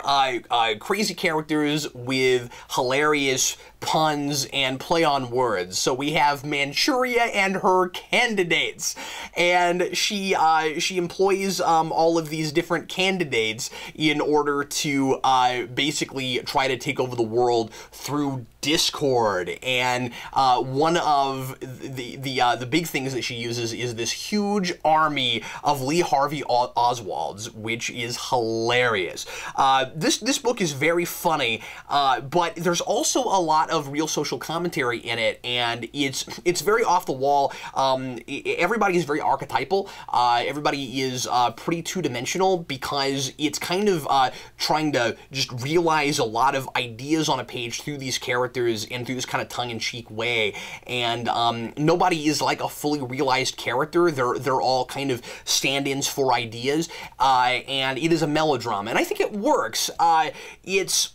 Uh, uh, crazy characters with hilarious puns and play on words. So we have Manchuria and her candidates, and she uh, she employs um, all of these different candidates in order to uh, basically try to take over the world through discord. And uh, one of the the uh, the big things that she uses is this huge army of Lee Harvey Oswalds, which is hilarious. Uh, This this book is very funny, uh, but there's also a lot of real social commentary in it, and it's it's very off the wall. Um, everybody is very archetypal. Uh, everybody is uh, pretty two dimensional, because it's kind of uh, trying to just realize a lot of ideas on a page through these characters and through this kind of tongue in cheek way. And um, nobody is like a fully realized character. They're they're all kind of stand-ins for ideas, uh, and it is a melodrama, and I think it works. Uh, it's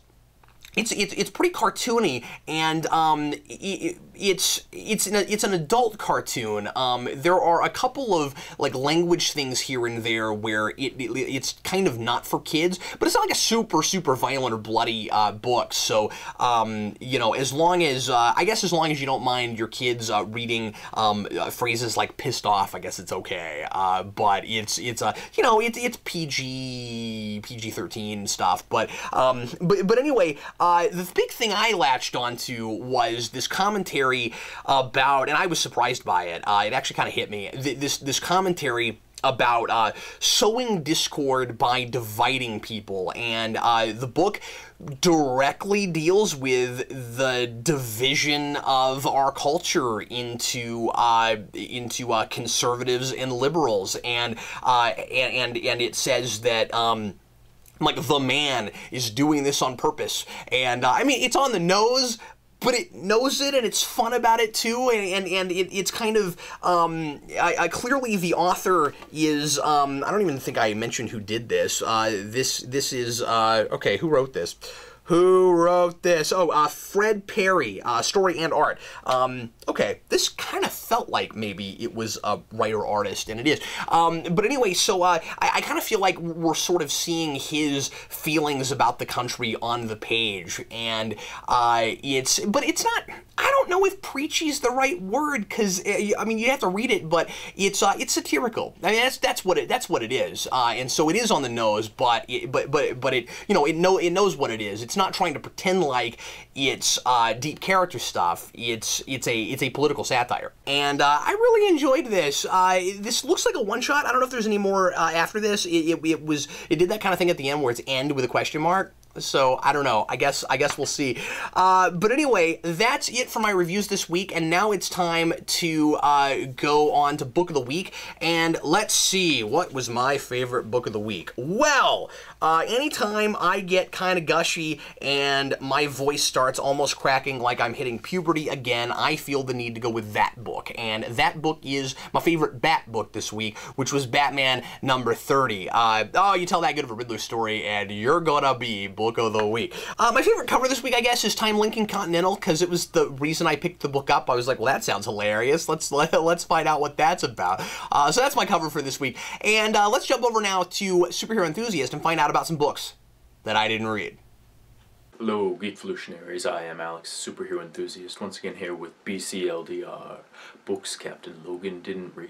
it's it's it's pretty cartoony, and um, it, it's it's an, it's an adult cartoon. Um, there are a couple of like language things here and there where it, it it's kind of not for kids, but it's not like a super super violent or bloody uh, book. So um, you know, as long as uh, I guess as long as you don't mind your kids uh, reading um, uh, phrases like "pissed off," I guess it's okay. Uh, but it's it's a uh, you know it's it's P G P G thirteen stuff. But um, but but anyway. Um, Uh, the big thing I latched onto was this commentary about, and I was surprised by it, uh, it actually kind of hit me, Th this, this commentary about uh, sowing discord by dividing people, and uh, the book directly deals with the division of our culture into uh, into uh, conservatives and liberals, and, uh, and, and, and it says that um, like, The Man is doing this on purpose. And, uh, I mean, it's on the nose, but it knows it, and it's fun about it, too, and, and, and it, it's kind of, um, I, I, clearly the author is, um, I don't even think I mentioned who did this. Uh, this, this is, uh, okay, who wrote this? Who wrote this? Oh, uh, Fred Perry, uh, Story and Art. Um, okay, this kind of felt like maybe it was a writer-artist, and it is. Um, but anyway, so uh, I, I kind of feel like we're sort of seeing his feelings about the country on the page, and uh, it's, but it's not, I don't know if preachy is the right word, because, I mean, you have to read it, but it's uh, it's satirical. I mean, that's that's what it that's what it is, uh, and so it is on the nose, but it, but but but it you know it know it knows what it is. It's It's not trying to pretend like it's uh, deep character stuff. It's it's a it's a political satire, and uh, I really enjoyed this. Uh, this looks like a one shot. I don't know if there's any more uh, after this. It, it, it was it did that kind of thing at the end where it's end with a question mark. So I don't know. I guess I guess we'll see. Uh, but anyway, that's it for my reviews this week, and now it's time to uh, go on to Book of the Week, and let's see what was my favorite Book of the Week. Well, uh, anytime I get kind of gushy and my voice starts almost cracking like I'm hitting puberty again, I feel the need to go with that book, and that book is my favorite Bat book this week, which was Batman number thirty. Uh, oh, you tell that good of a Riddler story, and you're gonna be Book of the Week. Uh, my favorite cover this week, I guess, is Time Lincoln Continental, because it was the reason I picked the book up. I was like, well, that sounds hilarious. Let's let, let's find out what that's about. Uh, so that's my cover for this week. And uh, let's jump over now to Superhero Enthusiast and find out about some books that I didn't read. Hello, Geek Evolutionaries. I am Alex, Superhero Enthusiast, once again here with B C L D R, books Captain Logan didn't read.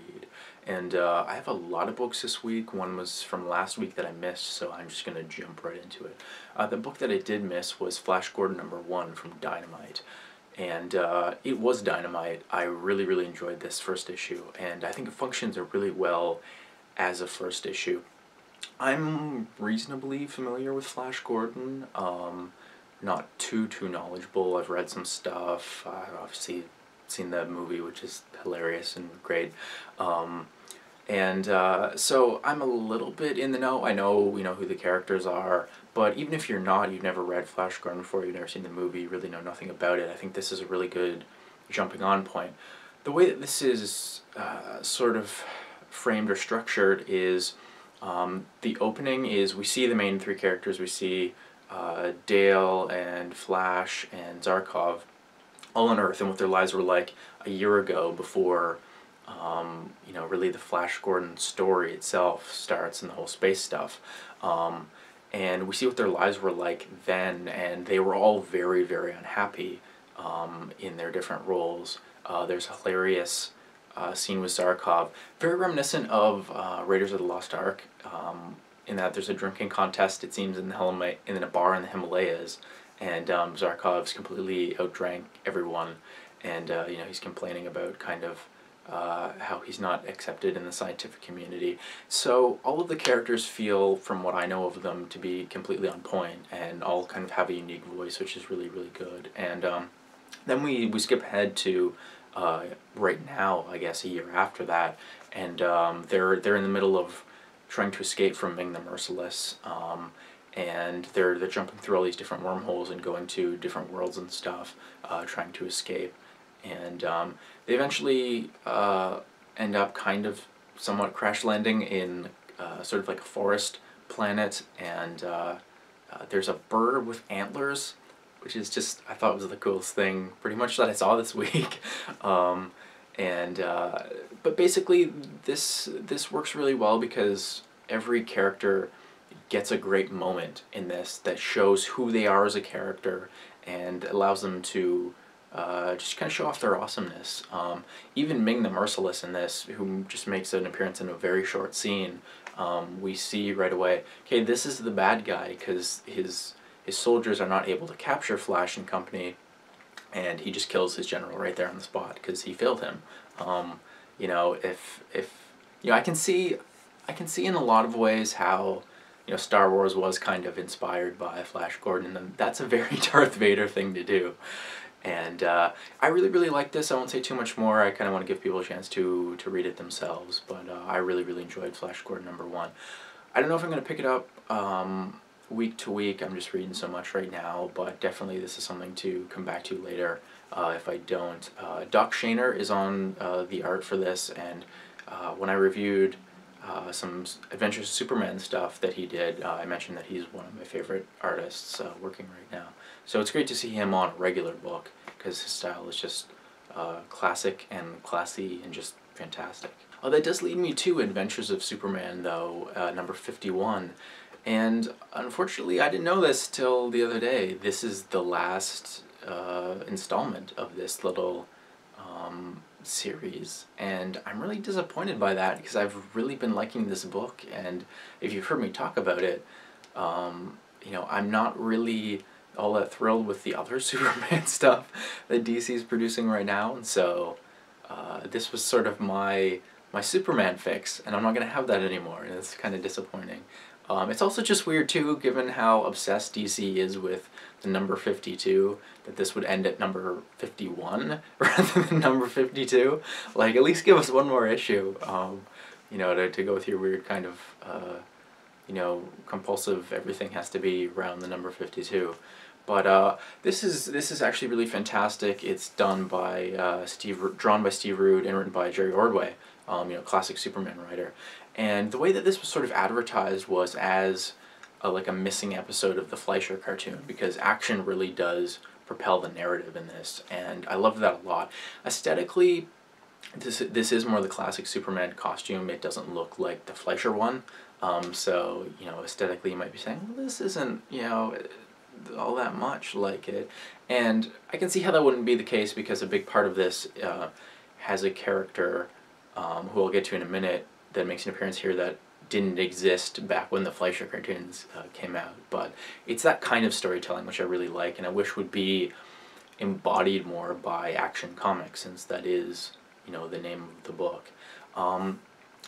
And uh, I have a lot of books this week. One was from last week that I missed, so I'm just going to jump right into it. Uh, the book that I did miss was Flash Gordon number one from Dynamite. And uh, it was Dynamite. I really, really enjoyed this first issue, and I think it functions really well as a first issue. I'm reasonably familiar with Flash Gordon. Um, not too, too knowledgeable. I've read some stuff. I've obviously seen the movie, which is hilarious and great. Um, and uh, so I'm a little bit in the know. I know, you know, who the characters are, but even if you're not, you've never read Flash Gordon before, you've never seen the movie, you really know nothing about it, I think this is a really good jumping on point. The way that this is uh, sort of framed or structured is um, the opening is we see the main three characters. We see Uh, Dale and Flash and Zarkov all on Earth and what their lives were like a year ago before, um, you know, really the Flash Gordon story itself starts and the whole space stuff. Um, and we see what their lives were like then, and they were all very, very unhappy um, in their different roles. Uh, there's a hilarious uh, scene with Zarkov, very reminiscent of uh, Raiders of the Lost Ark, um, in that there's a drinking contest, it seems, in the Himalay in a bar in the Himalayas, and um, Zarkov's completely outdrank everyone, and uh, you know, he's complaining about kind of uh, how he's not accepted in the scientific community. So all of the characters feel, from what I know of them, to be completely on point, and all kind of have a unique voice, which is really, really good. And um, then we we skip ahead to uh, right now, I guess, a year after that, and um, they're they're in the middle of trying to escape from Ming the Merciless, um, and they're they're jumping through all these different wormholes and going to different worlds and stuff, uh, trying to escape, and um, they eventually uh, end up kind of somewhat crash landing in uh, sort of like a forest planet, and uh, uh, there's a bird with antlers, which is just, I thought was the coolest thing pretty much that I saw this week. um, And, uh, but basically this, this works really well because every character gets a great moment in this that shows who they are as a character and allows them to, uh, just kind of show off their awesomeness. Um, even Ming the Merciless in this, who just makes an appearance in a very short scene, um, we see right away, okay, this is the bad guy, because his, his soldiers are not able to capture Flash and company, and he just kills his general right there on the spot because he failed him. Um, you know, if if you know, I can see, I can see in a lot of ways how, you know, Star Wars was kind of inspired by Flash Gordon, and that's a very Darth Vader thing to do. And uh, I really, really like this. I won't say too much more. I kind of want to give people a chance to to read it themselves. But uh, I really, really enjoyed Flash Gordon number one. I don't know if I'm gonna pick it up Um, week to week. I'm just reading so much right now, but definitely this is something to come back to later uh, if I don't. Uh, Doc Shaner is on uh, the art for this, and uh, when I reviewed uh, some Adventures of Superman stuff that he did, uh, I mentioned that he's one of my favorite artists uh, working right now. So it's great to see him on a regular book, because his style is just uh, classic and classy and just fantastic. Oh, that does lead me to Adventures of Superman, though, uh, number fifty-one. And unfortunately, I didn't know this till the other day. This is the last uh, installment of this little um, series, and I'm really disappointed by that because I've really been liking this book. And if you've heard me talk about it, um, you know, I'm not really all that thrilled with the other Superman stuff that D C is producing right now. And so uh, this was sort of my my Superman fix, and I'm not going to have that anymore. And it's kind of disappointing. Um, it's also just weird too, given how obsessed D C is with the number fifty-two, that this would end at number fifty-one rather than number fifty-two. Like, at least give us one more issue, um, you know, to, to go with your weird kind of, uh, you know, compulsive, everything has to be around the number fifty-two. But uh, this is this is actually really fantastic. It's done by uh, Steve, drawn by Steve Rude and written by Jerry Ordway, um, you know, classic Superman writer. And the way that this was sort of advertised was as a, like a missing episode of the Fleischer cartoon, because action really does propel the narrative in this, and I love that a lot. Aesthetically, this this is more the classic Superman costume. It doesn't look like the Fleischer one, um, so you know, aesthetically, you might be saying, well, this isn't, you know, all that much like it, and I can see how that wouldn't be the case, because a big part of this uh, has a character um, who I'll get to in a minute that makes an appearance here that didn't exist back when the Fleischer cartoons uh, came out. But it's that kind of storytelling which I really like, and I wish would be embodied more by Action Comics, since that is, you know, the name of the book. Um,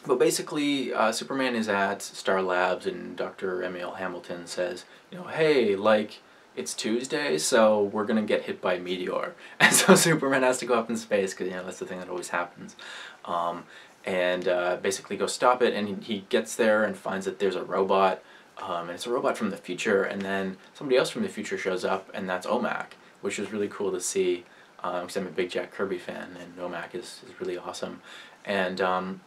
But basically, uh, Superman is at Star Labs, and Doctor Emil Hamilton says, you know, hey, like, it's Tuesday, so we're gonna get hit by a meteor. And so Superman has to go up in space, because, you know, that's the thing that always happens. Um, and uh, basically go stop it, and he gets there and finds that there's a robot, um, and it's a robot from the future, and then somebody else from the future shows up, and that's O M A C, which is really cool to see, because um, I'm a big Jack Kirby fan, and O M A C is, is really awesome. And, um...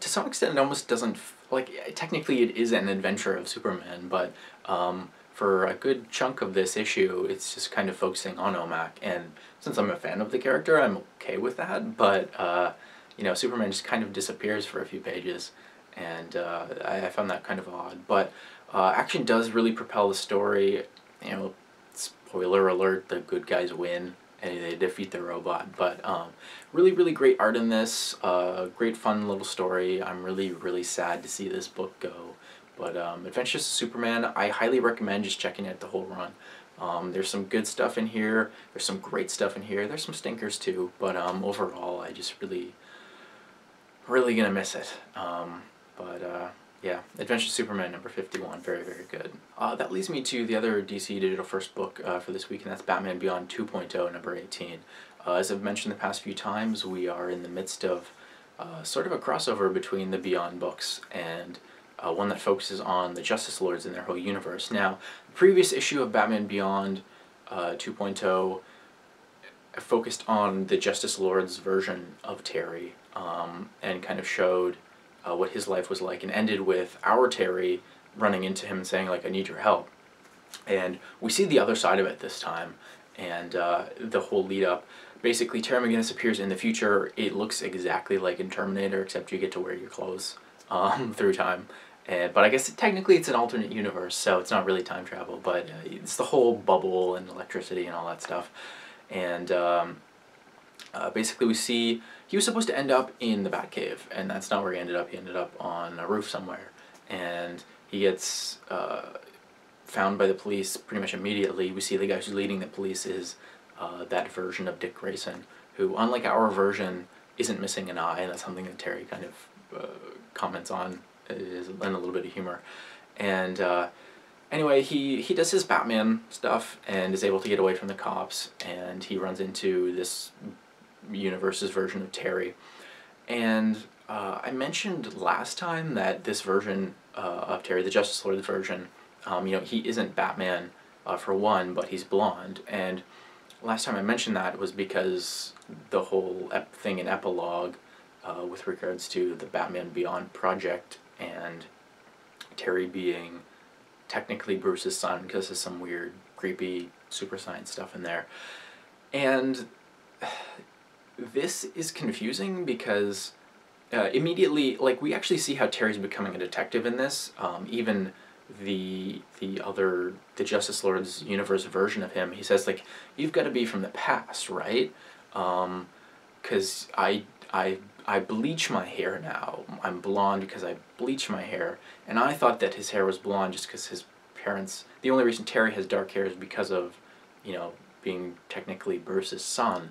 to some extent, it almost doesn't, f like, technically it is an adventure of Superman, but um, for a good chunk of this issue, it's just kind of focusing on O M A C, and since I'm a fan of the character, I'm okay with that, but, uh, you know, Superman just kind of disappears for a few pages, and uh, I, I found that kind of odd, but uh, action does really propel the story. You know, spoiler alert, the good guys win, and they defeat the robot, but um, really, really great art in this, uh, great fun little story. I'm really, really sad to see this book go, but um, Adventures of Superman, I highly recommend just checking out the whole run. Um, there's some good stuff in here, there's some great stuff in here, there's some stinkers too, but um, overall, I just really, really gonna miss it. Um, but uh, yeah, Adventures of Superman number fifty-one, very, very good. Uh, that leads me to the other D C Digital First book uh, for this week, and that's Batman Beyond two point oh, number eighteen. Uh, as I've mentioned the past few times, we are in the midst of uh, sort of a crossover between the Beyond books and uh, one that focuses on the Justice Lords and their whole universe. Now, the previous issue of Batman Beyond uh, two point oh focused on the Justice Lords version of Terry, um, and kind of showed Uh, what his life was like, and ended with our Terry running into him and saying, like, I need your help. And we see the other side of it this time, and uh, the whole lead up. Basically, Terry McGinnis appears in the future. It looks exactly like in Terminator, except you get to wear your clothes um, through time. And, but I guess it, technically it's an alternate universe, so it's not really time travel, but uh, it's the whole bubble and electricity and all that stuff. And um, uh, basically we see he was supposed to end up in the Batcave, and that's not where he ended up. He ended up on a roof somewhere, and he gets uh, found by the police pretty much immediately. We see the guy who's leading the police is uh, that version of Dick Grayson, who, unlike our version, isn't missing an eye, and that's something that Terry kind of uh, comments on is in a little bit of humor. And uh, anyway, he, he does his Batman stuff and is able to get away from the cops, and he runs into this universe's version of Terry. And uh, I mentioned last time that this version uh, of Terry, the Justice Lord version, um, you know, he isn't Batman uh, for one, but he's blonde. And last time I mentioned that was because the whole ep thing in Epilogue uh, with regards to the Batman Beyond project and Terry being technically Bruce's son, because there's some weird, creepy, super science stuff in there. And this is confusing because uh, immediately, like, we actually see how Terry's becoming a detective in this. Um, even the the other, the Justice Lord's universe version of him, he says, like, you've got to be from the past, right? Um, 'cause I, I, I bleach my hair now. I'm blonde because I bleach my hair. And I thought that his hair was blonde just because his parents, the only reason Terry has dark hair is because of, you know, being technically Bruce's son.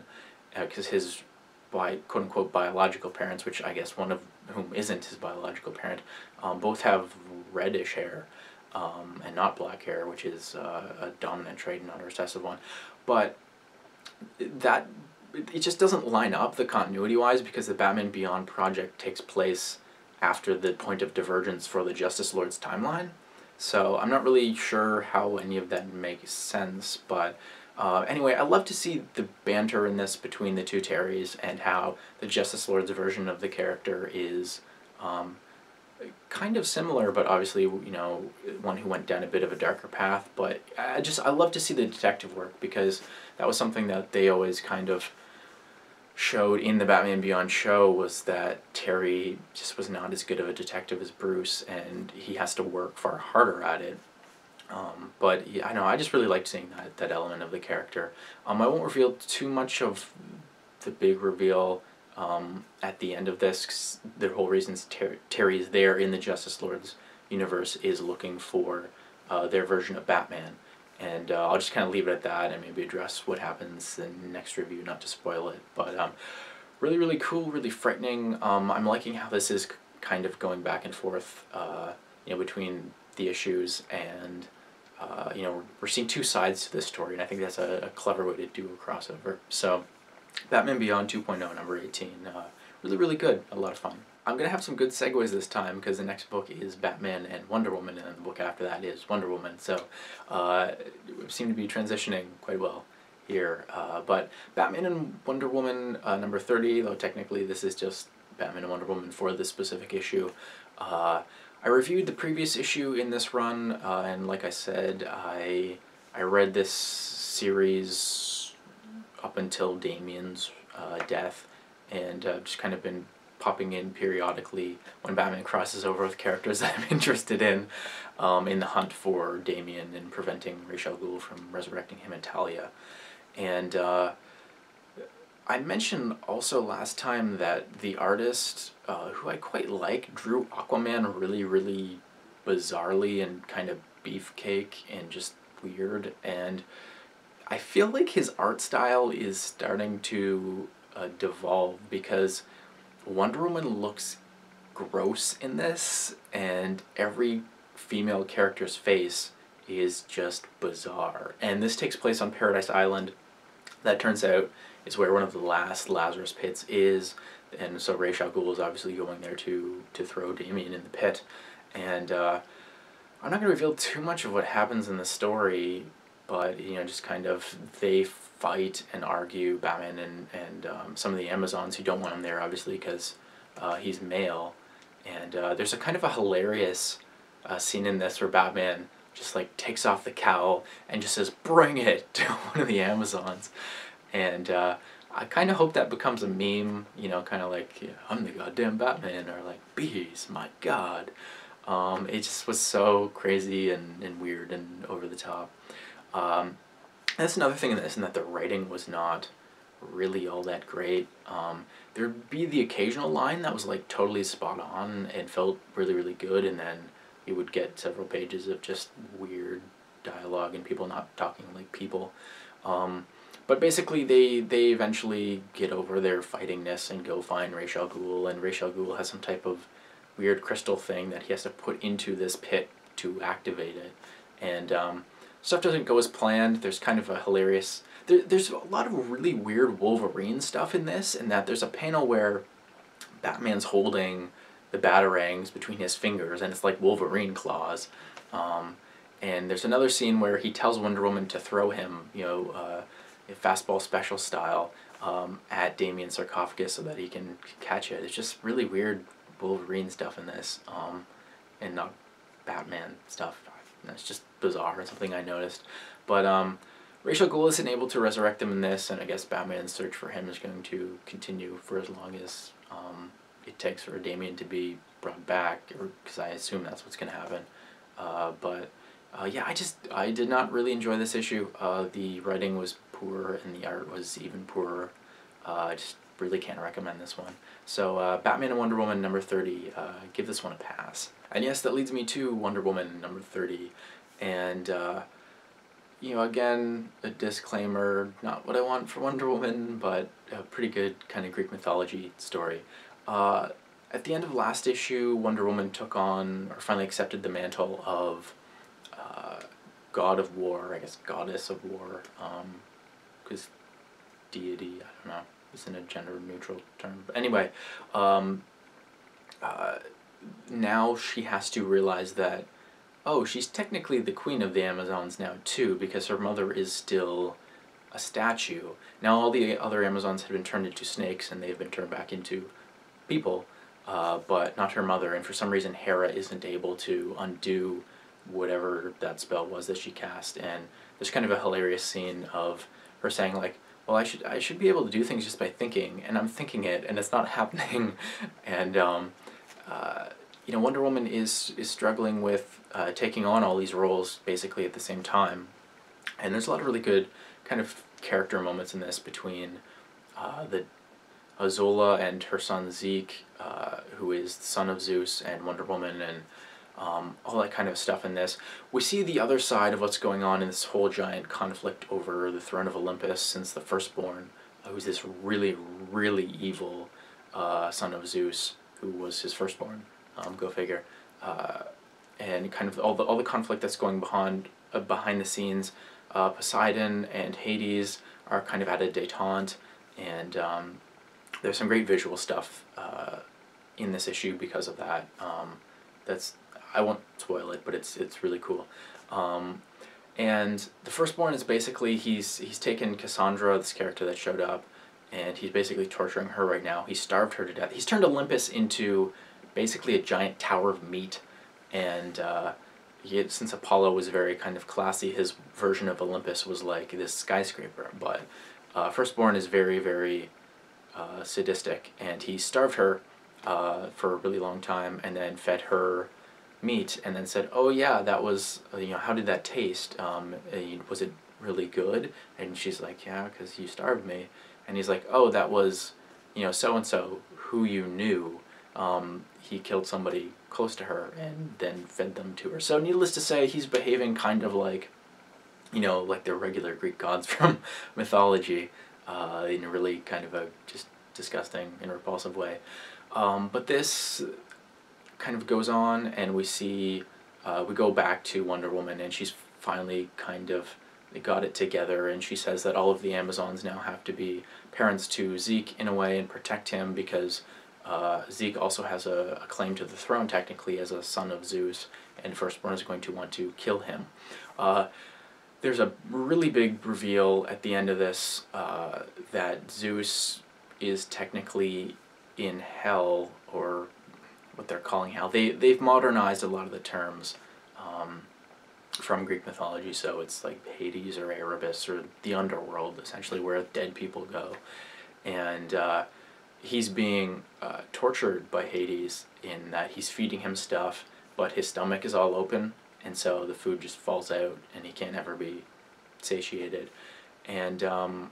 Because uh, his, bi quote-unquote, biological parents, which I guess one of whom isn't his biological parent, um, both have reddish hair, um, and not black hair, which is uh, a dominant trait and not a recessive one. But that, it just doesn't line up the continuity-wise, because the Batman Beyond project takes place after the point of divergence for the Justice Lord's timeline. So I'm not really sure how any of that makes sense, but uh, anyway, I love to see the banter in this between the two Terrys and how the Justice Lord's version of the character is um, kind of similar, but obviously, you know, one who went down a bit of a darker path. But I just, I love to see the detective work, because that was something that they always kind of showed in the Batman Beyond show, was that Terry just was not as good of a detective as Bruce, and he has to work far harder at it. Um, but yeah, I know, I just really liked seeing that, that element of the character. Um, I won't reveal too much of the big reveal um, at the end of this, 'cause the whole reason Ter Terry's there in the Justice Lords universe is looking for uh, their version of Batman. And uh, I'll just kind of leave it at that and maybe address what happens in the next review, not to spoil it. But um, really, really cool, really frightening. Um, I'm liking how this is kind of going back and forth, uh, you know, between the issues. And, uh, you know, we're seeing two sides to this story, and I think that's a, a clever way to do a crossover. So Batman Beyond two point oh, number eighteen. Uh, really, really good. A lot of fun. I'm going to have some good segues this time, because the next book is Batman and Wonder Woman, and then the book after that is Wonder Woman. So uh, we seem to be transitioning quite well here. Uh, but Batman and Wonder Woman, uh, number thirty, though technically this is just Batman and Wonder Woman for this specific issue. Uh, I reviewed the previous issue in this run, uh, and like I said, I, I read this series up until Damian's uh, death, and uh, just kind of been popping in periodically when Batman crosses over with characters that I'm interested in, um, in the hunt for Damian and preventing Ra's al Ghul from resurrecting him in Talia. And uh, I mentioned also last time that the artist, uh, who I quite like, drew Aquaman really, really bizarrely and kind of beefcake and just weird. And I feel like his art style is starting to uh, devolve, because Wonder Woman looks gross in this, and every female character's face is just bizarre. And this takes place on Paradise Island. That turns out is where one of the last Lazarus pits is, and so Ra's al Ghul is obviously going there to, to throw Damien in the pit. And uh, I'm not going to reveal too much of what happens in the story, but, you know, just kind of, they fight and argue, Batman and, and um, some of the Amazons, who don't want him there, obviously, because uh, he's male. And uh, there's a kind of a hilarious uh, scene in this where Batman just, like, takes off the cowl and just says, "Bring it," to one of the Amazons. And uh, I kind of hope that becomes a meme, you know, kind of like, yeah, "I'm the goddamn Batman," or like, "Beast, my god." Um, it just was so crazy and, and weird and over the top. Um, that's another thing in this, in that the writing was not really all that great. Um, there'd be the occasional line that was like totally spot on and felt really, really good, and then you would get several pages of just weird dialogue and people not talking like people. Um, but basically they, they eventually get over their fightingness and go find Ra's al Ghul, and Ra's al Ghul has some type of weird crystal thing that he has to put into this pit to activate it. And, um... stuff doesn't go as planned. There's kind of a hilarious... There, there's a lot of really weird Wolverine stuff in this, in that there's a panel where Batman's holding the Batarangs between his fingers, and it's like Wolverine claws. Um, and there's another scene where he tells Wonder Woman to throw him, you know, uh, fastball special style, um, at Damian's sarcophagus so that he can catch it. It's just really weird Wolverine stuff in this, um, and not Batman stuff. That's just bizarre, and something I noticed. But um, Ra's al Ghul isn't able to resurrect him in this, and I guess Batman's search for him is going to continue for as long as um, it takes for Damian to be brought back, because I assume that's what's going to happen. Uh, but uh, yeah, I just, I did not really enjoy this issue. Uh, the writing was poor, and the art was even poorer. Uh, I just really can't recommend this one. So uh, Batman and Wonder Woman number thirty, uh, give this one a pass. And yes, that leads me to Wonder Woman number thirty, and uh, you know, again, a disclaimer, not what I want for Wonder Woman, but a pretty good kind of Greek mythology story. Uh, At the end of last issue, Wonder Woman took on, or finally accepted, the mantle of uh, God of War, I guess Goddess of War, because um, deity, I don't know, isn't a gender-neutral term. But anyway, um, uh, now she has to realize that, oh, she's technically the queen of the Amazons now, too, because her mother is still a statue. Now all the other Amazons have been turned into snakes, and they've been turned back into people, uh, but not her mother, and for some reason Hera isn't able to undo whatever that spell was that she cast, and there's kind of a hilarious scene of her saying, like, well, I should, I should be able to do things just by thinking, and I'm thinking it, and it's not happening, and, um, uh, you know, Wonder Woman is, is struggling with uh, taking on all these roles basically at the same time, and there's a lot of really good kind of character moments in this between uh, the Azula and her son Zeke, uh, who is the son of Zeus, and Wonder Woman, and um, all that kind of stuff in this. We see the other side of what's going on in this whole giant conflict over the throne of Olympus since the Firstborn, who's this really, really evil uh, son of Zeus, who was his Firstborn, um, go figure. Uh, and kind of all the, all the conflict that's going behind, uh, behind the scenes. Uh, Poseidon and Hades are kind of at a detente, and um, there's some great visual stuff uh, in this issue because of that. Um, that's I won't spoil it, but it's it's really cool. Um, and the Firstborn is basically he's he's taken Cassandra, this character that showed up, and he's basically torturing her right now. He starved her to death. He's turned Olympus into basically a giant tower of meat, and uh, he, since Apollo was very kind of classy, his version of Olympus was like this skyscraper. But uh, Firstborn is very very Uh, sadistic, and he starved her uh, for a really long time, and then fed her meat, and then said, "Oh yeah, that was, you know, how did that taste? Um, was it really good?" And she's like, "Yeah, because you starved me." And he's like, "Oh, that was, you know, so and so who you knew. Um, he killed somebody close to her, and then fed them to her." So, needless to say, he's behaving kind of like, you know, like the regular Greek gods from mythology. Uh, in a really kind of a just disgusting and repulsive way. Um, but this kind of goes on, and we see, uh, we go back to Wonder Woman, and she's finally kind of got it together, and she says that all of the Amazons now have to be parents to Zeke in a way and protect him, because uh, Zeke also has a, a claim to the throne technically as a son of Zeus, and Firstborn is going to want to kill him. Uh, There's a really big reveal at the end of this uh, that Zeus is technically in hell, or what they're calling hell. They, they've modernized a lot of the terms um, from Greek mythology, so it's like Hades or Erebus or the underworld, essentially, where dead people go. And uh, he's being uh, tortured by Hades in that he's feeding him stuff, but his stomach is all open. And so the food just falls out, and he can't ever be satiated. And um,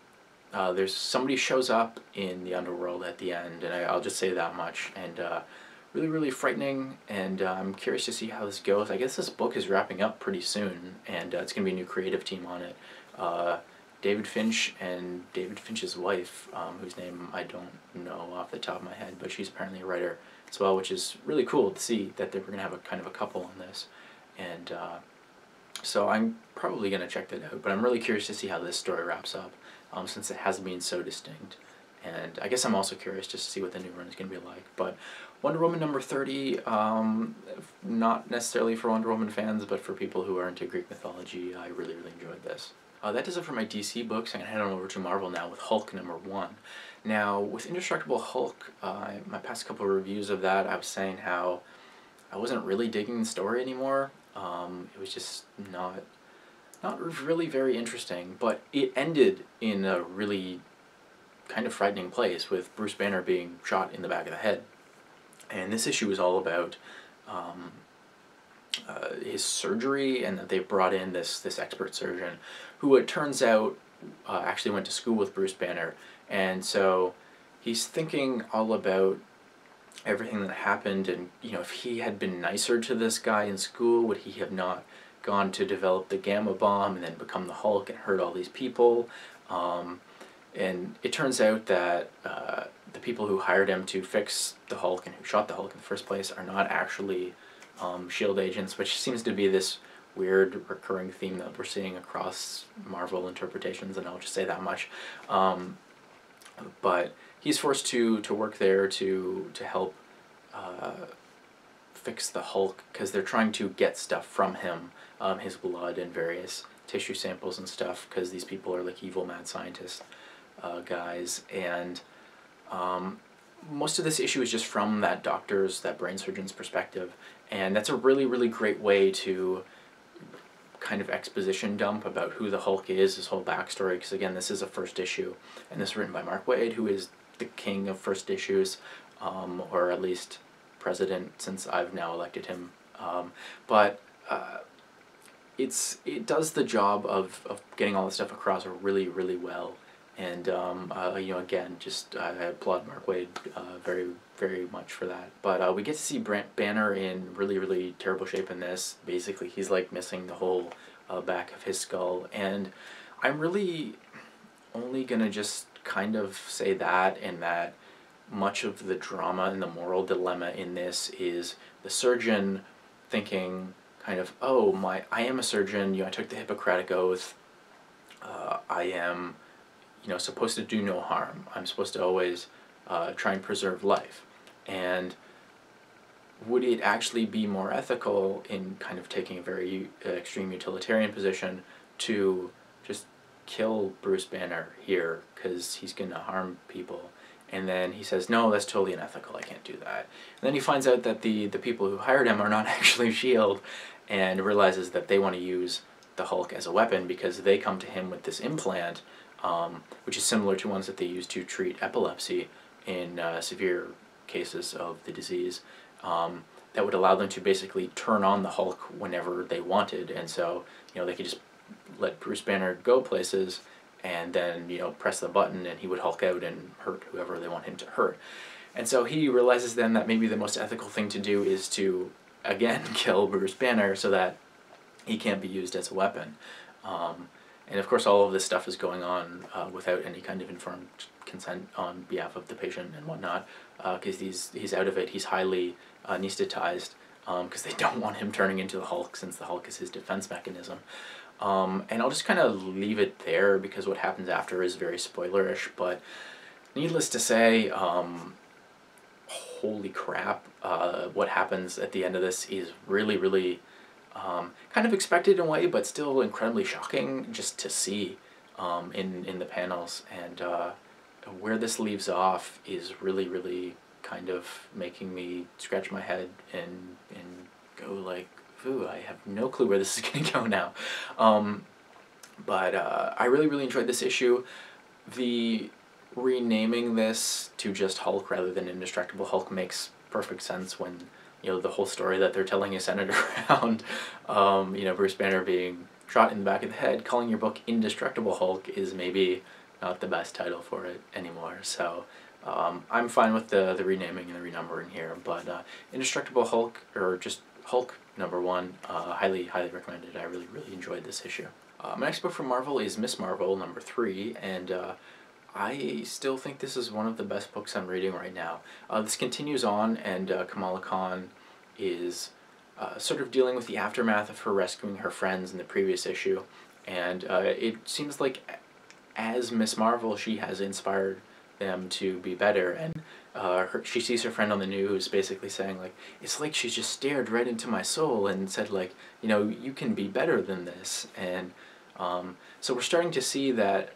uh, there's somebody shows up in the underworld at the end, and I, I'll just say that much. And uh, really, really frightening, and uh, I'm curious to see how this goes. I guess this book is wrapping up pretty soon, and uh, it's going to be a new creative team on it. Uh, David Finch and David Finch's wife, um, whose name I don't know off the top of my head, but she's apparently a writer as well, which is really cool to see that they were going to have a kind of a couple on this. And uh, so I'm probably going to check that out, but I'm really curious to see how this story wraps up, um, since it has been so distinct. And I guess I'm also curious just to see what the new run is going to be like. But Wonder Woman number thirty, um, not necessarily for Wonder Woman fans, but for people who are into Greek mythology, I really, really enjoyed this. Uh, that does it for my D C books. I'm going to head on over to Marvel now with Hulk number one. Now, with Indestructible Hulk, uh, my past couple of reviews of that, I was saying how I wasn't really digging the story anymore. Um, it was just not, not really very interesting, but it ended in a really kind of frightening place with Bruce Banner being shot in the back of the head. And this issue is all about um, uh, his surgery, and that they brought in this, this expert surgeon who, it turns out, uh, actually went to school with Bruce Banner. And so he's thinking all about everything that happened, and, you know, if he had been nicer to this guy in school, would he have not gone to develop the gamma bomb and then become the Hulk and hurt all these people? Um, And it turns out that uh, the people who hired him to fix the Hulk and who shot the Hulk in the first place are not actually um, SHIELD agents, which seems to be this weird recurring theme that we're seeing across Marvel interpretations, and I'll just say that much. Um, but he's forced to to work there to to help uh, fix the Hulk, because they're trying to get stuff from him, um, his blood and various tissue samples and stuff, because these people are like evil mad scientists. Uh, guys, and um, most of this issue is just from that doctor's, that brain surgeon's perspective, and that's a really, really great way to kind of exposition dump about who the Hulk is, his whole backstory, because again, this is a first issue, and this is written by Mark Waid, who is the king of first issues, um, or at least president since I've now elected him, um, but uh, it's it does the job of, of getting all this stuff across really, really well. And, um, uh, you know, again, just uh, I applaud Mark Waid uh, very, very much for that. But uh, we get to see Brant Banner in really, really terrible shape in this. Basically, he's, like, missing the whole uh, back of his skull. And I'm really only going to just kind of say that, and that much of the drama and the moral dilemma in this is the surgeon thinking kind of, oh, my, I am a surgeon, you know, I took the Hippocratic Oath, uh, I am... you know, supposed to do no harm. I'm supposed to always uh, try and preserve life. And would it actually be more ethical, in kind of taking a very uh, extreme utilitarian position, to just kill Bruce Banner here because he's going to harm people? And then he says, no, that's totally unethical, I can't do that. And then he finds out that the, the people who hired him are not actually SHIELD, and realizes that they want to use the Hulk as a weapon because they come to him with this implant, Um, which is similar to ones that they use to treat epilepsy in uh, severe cases of the disease, um, that would allow them to basically turn on the Hulk whenever they wanted. And so, you know, they could just let Bruce Banner go places and then, you know, press the button and he would Hulk out and hurt whoever they want him to hurt. And so he realizes then that maybe the most ethical thing to do is to, again, kill Bruce Banner so that he can't be used as a weapon. Um, And of course, all of this stuff is going on uh, without any kind of informed consent on behalf of the patient and whatnot, because uh, he's, he's out of it, he's highly anesthetized, because um, they don't want him turning into the Hulk, since the Hulk is his defense mechanism. Um, and I'll just kind of leave it there, because what happens after is very spoilerish, but needless to say, um, holy crap, uh, what happens at the end of this is really, really... Um, kind of expected in a way, but still incredibly shocking just to see um, in, in the panels. And uh, where this leaves off is really, really kind of making me scratch my head and, and go like, ooh, I have no clue where this is going to go now. Um, but uh, I really, really enjoyed this issue. The renaming this to just Hulk rather than Indestructible Hulk makes perfect sense when... you know, the whole story that they're telling is centered around, um, you know, Bruce Banner being shot in the back of the head. Calling your book Indestructible Hulk is maybe not the best title for it anymore. So um, I'm fine with the, the renaming and the renumbering here. But uh, Indestructible Hulk, or just Hulk number one, uh, highly, highly recommended. I really, really enjoyed this issue. Uh, my next book from Marvel is Miz Marvel number three, and uh, I still think this is one of the best books I'm reading right now. Uh, this continues on, and uh, Kamala Khan is uh, sort of dealing with the aftermath of her rescuing her friends in the previous issue, and uh, it seems like as Miz Marvel she has inspired them to be better, and uh, her, she sees her friend on the news basically saying, like, it's like she just stared right into my soul and said, like, you know, you can be better than this. And um, so we're starting to see that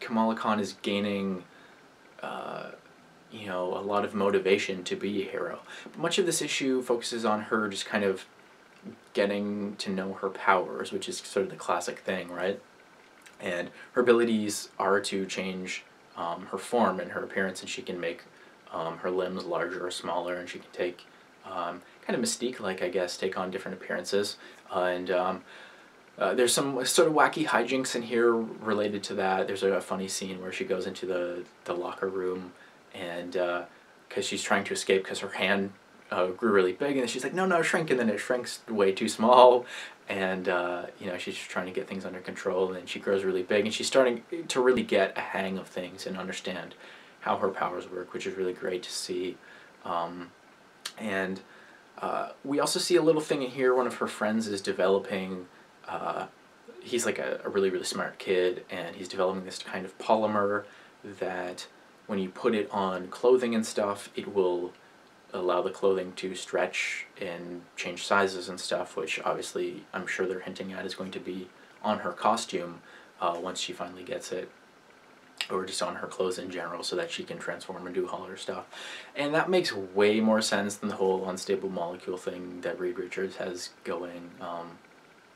Kamala Khan is gaining, uh, you know, a lot of motivation to be a hero. But much of this issue focuses on her just kind of getting to know her powers, which is sort of the classic thing, right? And her abilities are to change um, her form and her appearance, and she can make um, her limbs larger or smaller, and she can take, um, kind of Mystique-like, I guess, take on different appearances. Uh, and, um... Uh, there's some sort of wacky hijinks in here related to that. There's a, a funny scene where she goes into the, the locker room and because uh, she's trying to escape because her hand uh, grew really big, and she's like, no, no, shrink, and then it shrinks way too small, and, uh, you know, she's just trying to get things under control, and she grows really big, and she's starting to really get a hang of things and understand how her powers work, which is really great to see. Um, and uh, we also see a little thing in here. One of her friends is developing, uh, he's like a, a really, really smart kid, and he's developing this kind of polymer that when you put it on clothing and stuff, it will allow the clothing to stretch and change sizes and stuff, which obviously I'm sure they're hinting at is going to be on her costume uh, once she finally gets it, or just on her clothes in general, so that she can transform and do all her stuff. And that makes way more sense than the whole unstable molecule thing that Reed Richards has going, um,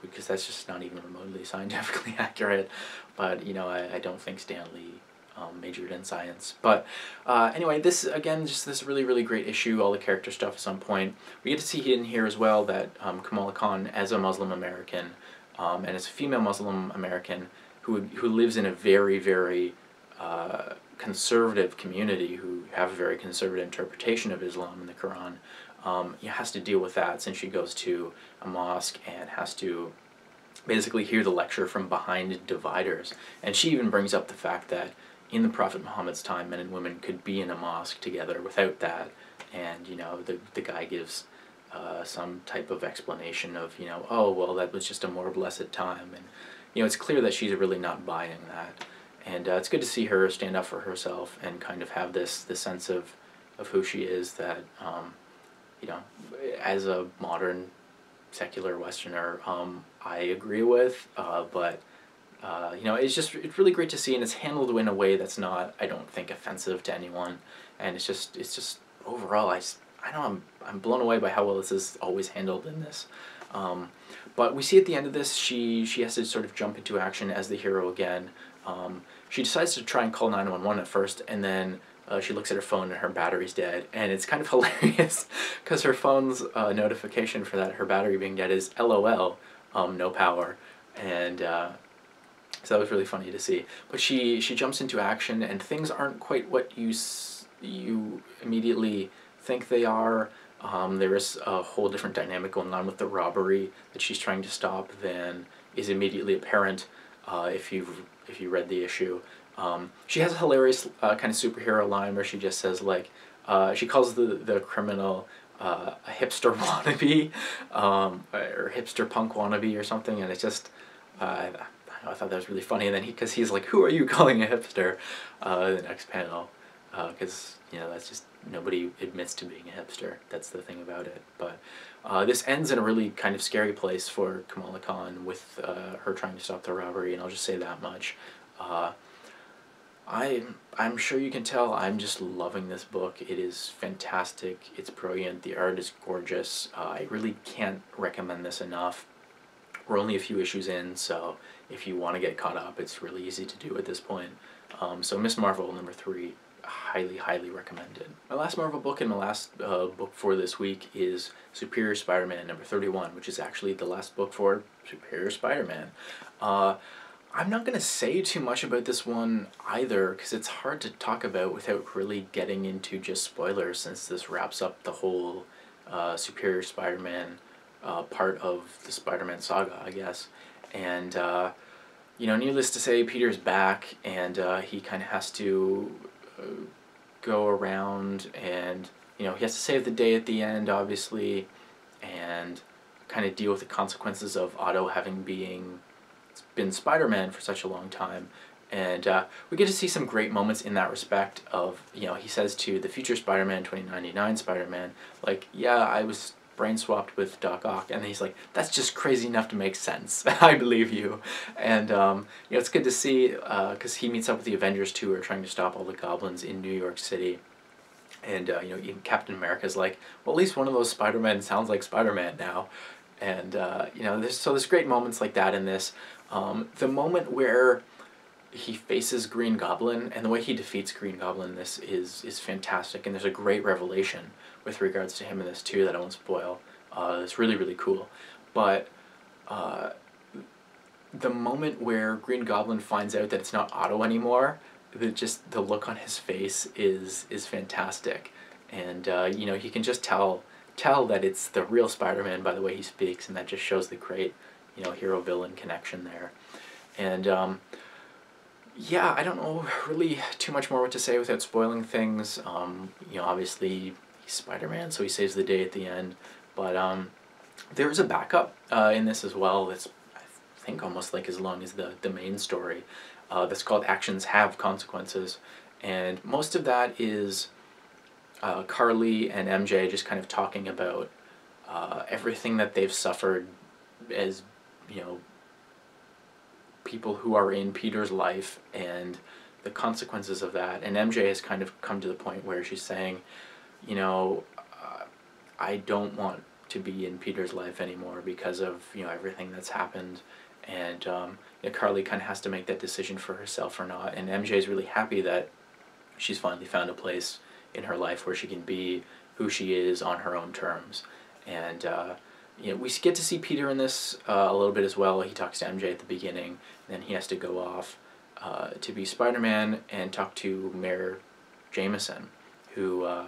because that's just not even remotely scientifically accurate. But, you know, I, I don't think Stan Lee Um, majored in science. But uh, anyway, this, again, just this really, really great issue. All the character stuff is on point. We get to see in here as well that um, Kamala Khan, as a Muslim American, um, and as a female Muslim American who, who lives in a very, very uh, conservative community, who have a very conservative interpretation of Islam and the Quran, um, has to deal with that since she goes to a mosque and has to basically hear the lecture from behind dividers. And she even brings up the fact that in the Prophet Muhammad's time, men and women could be in a mosque together without that. And, you know, the, the guy gives uh, some type of explanation of, you know, oh, well, that was just a more blessed time. And, you know, it's clear that she's really not buying that. And uh, it's good to see her stand up for herself and kind of have this, this sense of, of who she is that, um, you know, as a modern secular Westerner, um, I agree with, uh, but... Uh, you know, it's just, it's really great to see, and it's handled in a way that's not, I don't think, offensive to anyone, and it's just, it's just, overall, I, I know I'm, I'm blown away by how well this is always handled in this. Um, but we see at the end of this, she, she has to sort of jump into action as the hero again. Um, she decides to try and call nine one one at first, and then uh, she looks at her phone and her battery's dead, and it's kind of hilarious, because her phone's uh, notification for that, her battery being dead, is L O L, um, no power, and, uh, so that was really funny to see. But she, she jumps into action, and things aren't quite what you, s you immediately think they are. Um, there is a whole different dynamic going on with the robbery that she's trying to stop than is immediately apparent uh, if you've if you read the issue. Um, she has a hilarious uh, kind of superhero line where she just says, like, uh, she calls the, the criminal uh, a hipster wannabe, um, or hipster punk wannabe or something, and it's just... Uh, I thought that was really funny, and then he, because he's like, who are you calling a hipster? Uh, the next panel, because, uh, you know, that's just, nobody admits to being a hipster. That's the thing about it. But uh, this ends in a really kind of scary place for Kamala Khan with uh, her trying to stop the robbery, and I'll just say that much. Uh, I, I'm sure you can tell I'm just loving this book. It is fantastic. It's brilliant. The art is gorgeous. Uh, I really can't recommend this enough. We're only a few issues in, so if you want to get caught up, it's really easy to do at this point. Um, so Miz Marvel, number three, highly, highly recommended. My last Marvel book and my last uh, book for this week is Superior Spider-Man, number thirty-one, which is actually the last book for Superior Spider-Man. Uh, I'm not going to say too much about this one either, because it's hard to talk about without really getting into just spoilers, since this wraps up the whole uh, Superior Spider-Man Uh, part of the Spider-Man saga, I guess. And, uh, you know, needless to say, Peter's back, and uh, he kind of has to uh, go around, and, you know, he has to save the day at the end, obviously, and kind of deal with the consequences of Otto having being, been Spider-Man for such a long time. And uh, we get to see some great moments in that respect of, you know, he says to the future Spider-Man, twenty ninety-nine Spider-Man, like, yeah, I was... brain swapped with Doc Ock, and he's like, that's just crazy enough to make sense. I believe you. And um, you know, it's good to see, because uh, he meets up with the Avengers too, who are trying to stop all the goblins in New York City. And uh, you know, even Captain America's like, well, at least one of those Spider-Men sounds like Spider-Man now. And uh, you know, there's so there's great moments like that in this. Um, the moment where he faces Green Goblin, and the way he defeats Green Goblin in this is is fantastic, and there's a great revelation with regards to him in this too that I won't spoil. Uh, it's really, really cool. But uh, the moment where Green Goblin finds out that it's not Otto anymore, the, just the look on his face is is fantastic. And uh, you know, he can just tell tell that it's the real Spider-Man by the way he speaks, and that just shows the great, you know, hero-villain connection there. And um, yeah, I don't know really too much more what to say without spoiling things. Um, you know, obviously he's Spider-Man, so he saves the day at the end. But um, there is a backup uh, in this as well that's, I think, almost like as long as the, the main story. Uh, that's called Actions Have Consequences. And most of that is uh, Carly and M J just kind of talking about uh, everything that they've suffered as, you know, people who are in Peter's life and the consequences of that. And M J has kind of come to the point where she's saying, you know, uh, I don't want to be in Peter's life anymore because of, you know, everything that's happened. And um, you know, Carly kind of has to make that decision for herself or not. And M J's really happy that she's finally found a place in her life where she can be who she is on her own terms. And uh, you know, we get to see Peter in this uh, a little bit as well. He talks to M J at the beginning, then he has to go off uh, to be Spider-Man and talk to Mayor Jameson, who uh,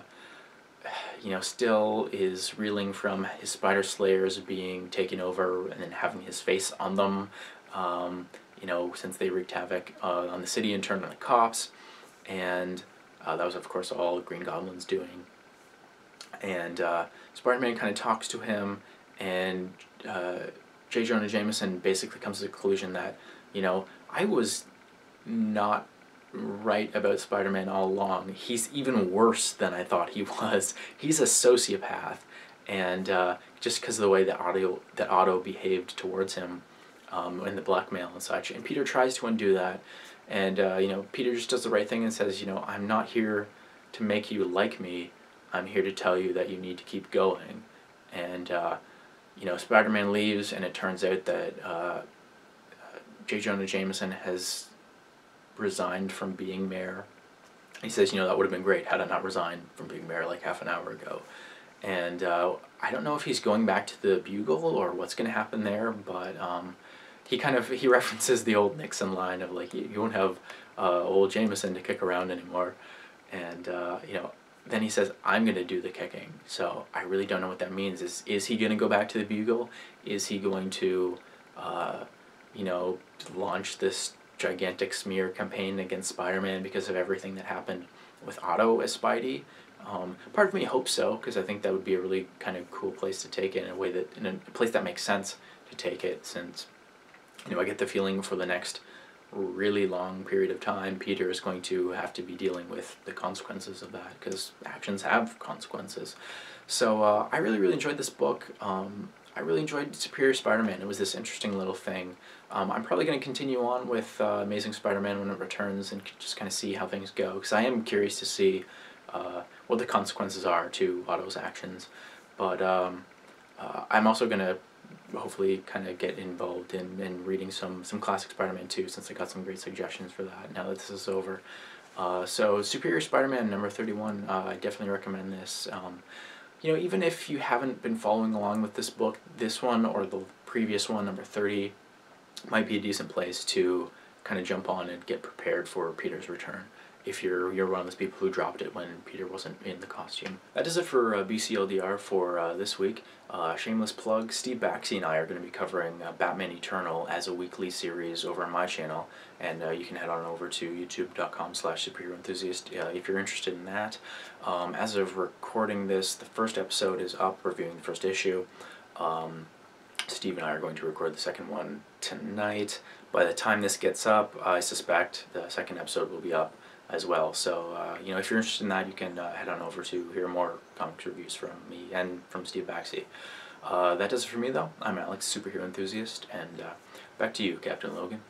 you know, still is reeling from his Spider Slayers being taken over and then having his face on them, um, you know, since they wreaked havoc uh, on the city and turned on the cops. And uh, that was, of course, all Green Goblin's doing. And uh, Spider-Man kind of talks to him, and uh, J. Jonah Jameson basically comes to the conclusion that, you know, I was not right about Spider-Man all along. He's even worse than I thought he was. He's a sociopath, and uh, just because of the way that Otto, that Otto behaved towards him, um, and the blackmail and such. And Peter tries to undo that, and uh, you know, Peter just does the right thing and says, you know, I'm not here to make you like me. I'm here to tell you that you need to keep going. And uh, you know, Spider-Man leaves, and it turns out that uh, J. Jonah Jameson has resigned from being mayor. He says, you know, that would have been great had I not resigned from being mayor like half an hour ago. And uh, I don't know if he's going back to the Bugle or what's going to happen there, but um, he kind of, he references the old Nixon line of like, you, you won't have uh, old Jameson to kick around anymore. And uh, you know, then he says, I'm going to do the kicking. So I really don't know what that means. Is, is he going to go back to the Bugle? Is he going to, uh, you know, launch this gigantic smear campaign against Spider-Man because of everything that happened with Otto as Spidey? Um, part of me hopes so, because I think that would be a really kind of cool place to take it, in a way that, in a place that makes sense to take it, since, you know, I get the feeling for the next really long period of time, Peter is going to have to be dealing with the consequences of that, because actions have consequences. So uh, I really, really enjoyed this book. Um, I really enjoyed Superior Spider-Man. It was this interesting little thing. Um, I'm probably going to continue on with uh, Amazing Spider-Man when it returns and just kind of see how things go, because I am curious to see uh, what the consequences are to Otto's actions. But um, uh, I'm also going to hopefully kind of get involved in, in reading some, some classic Spider-Man too, since I got some great suggestions for that now that this is over. Uh, so Superior Spider-Man number thirty-one, uh, I definitely recommend this. Um, you know, even if you haven't been following along with this book, this one or the previous one, number thirty, might be a decent place to kind of jump on and get prepared for Peter's return, if you're you're one of those people who dropped it when Peter wasn't in the costume. That is it for uh, B C L D R for uh, this week. Uh, shameless plug, Steve Baxi and I are going to be covering uh, Batman Eternal as a weekly series over on my channel, and uh, you can head on over to youtube.com slash Superior Enthusiast uh, if you're interested in that. Um, as of recording this, the first episode is up, reviewing the first issue. Um, Steve and I are going to record the second one tonight. By the time this gets up, I suspect the second episode will be up as well. So, uh, you know, if you're interested in that, you can uh, head on over to hear more comics reviews from me and from Steve Baxi. Uh, that does it for me, though. I'm Alex, Superhero Enthusiast, and uh, back to you, Captain Logan.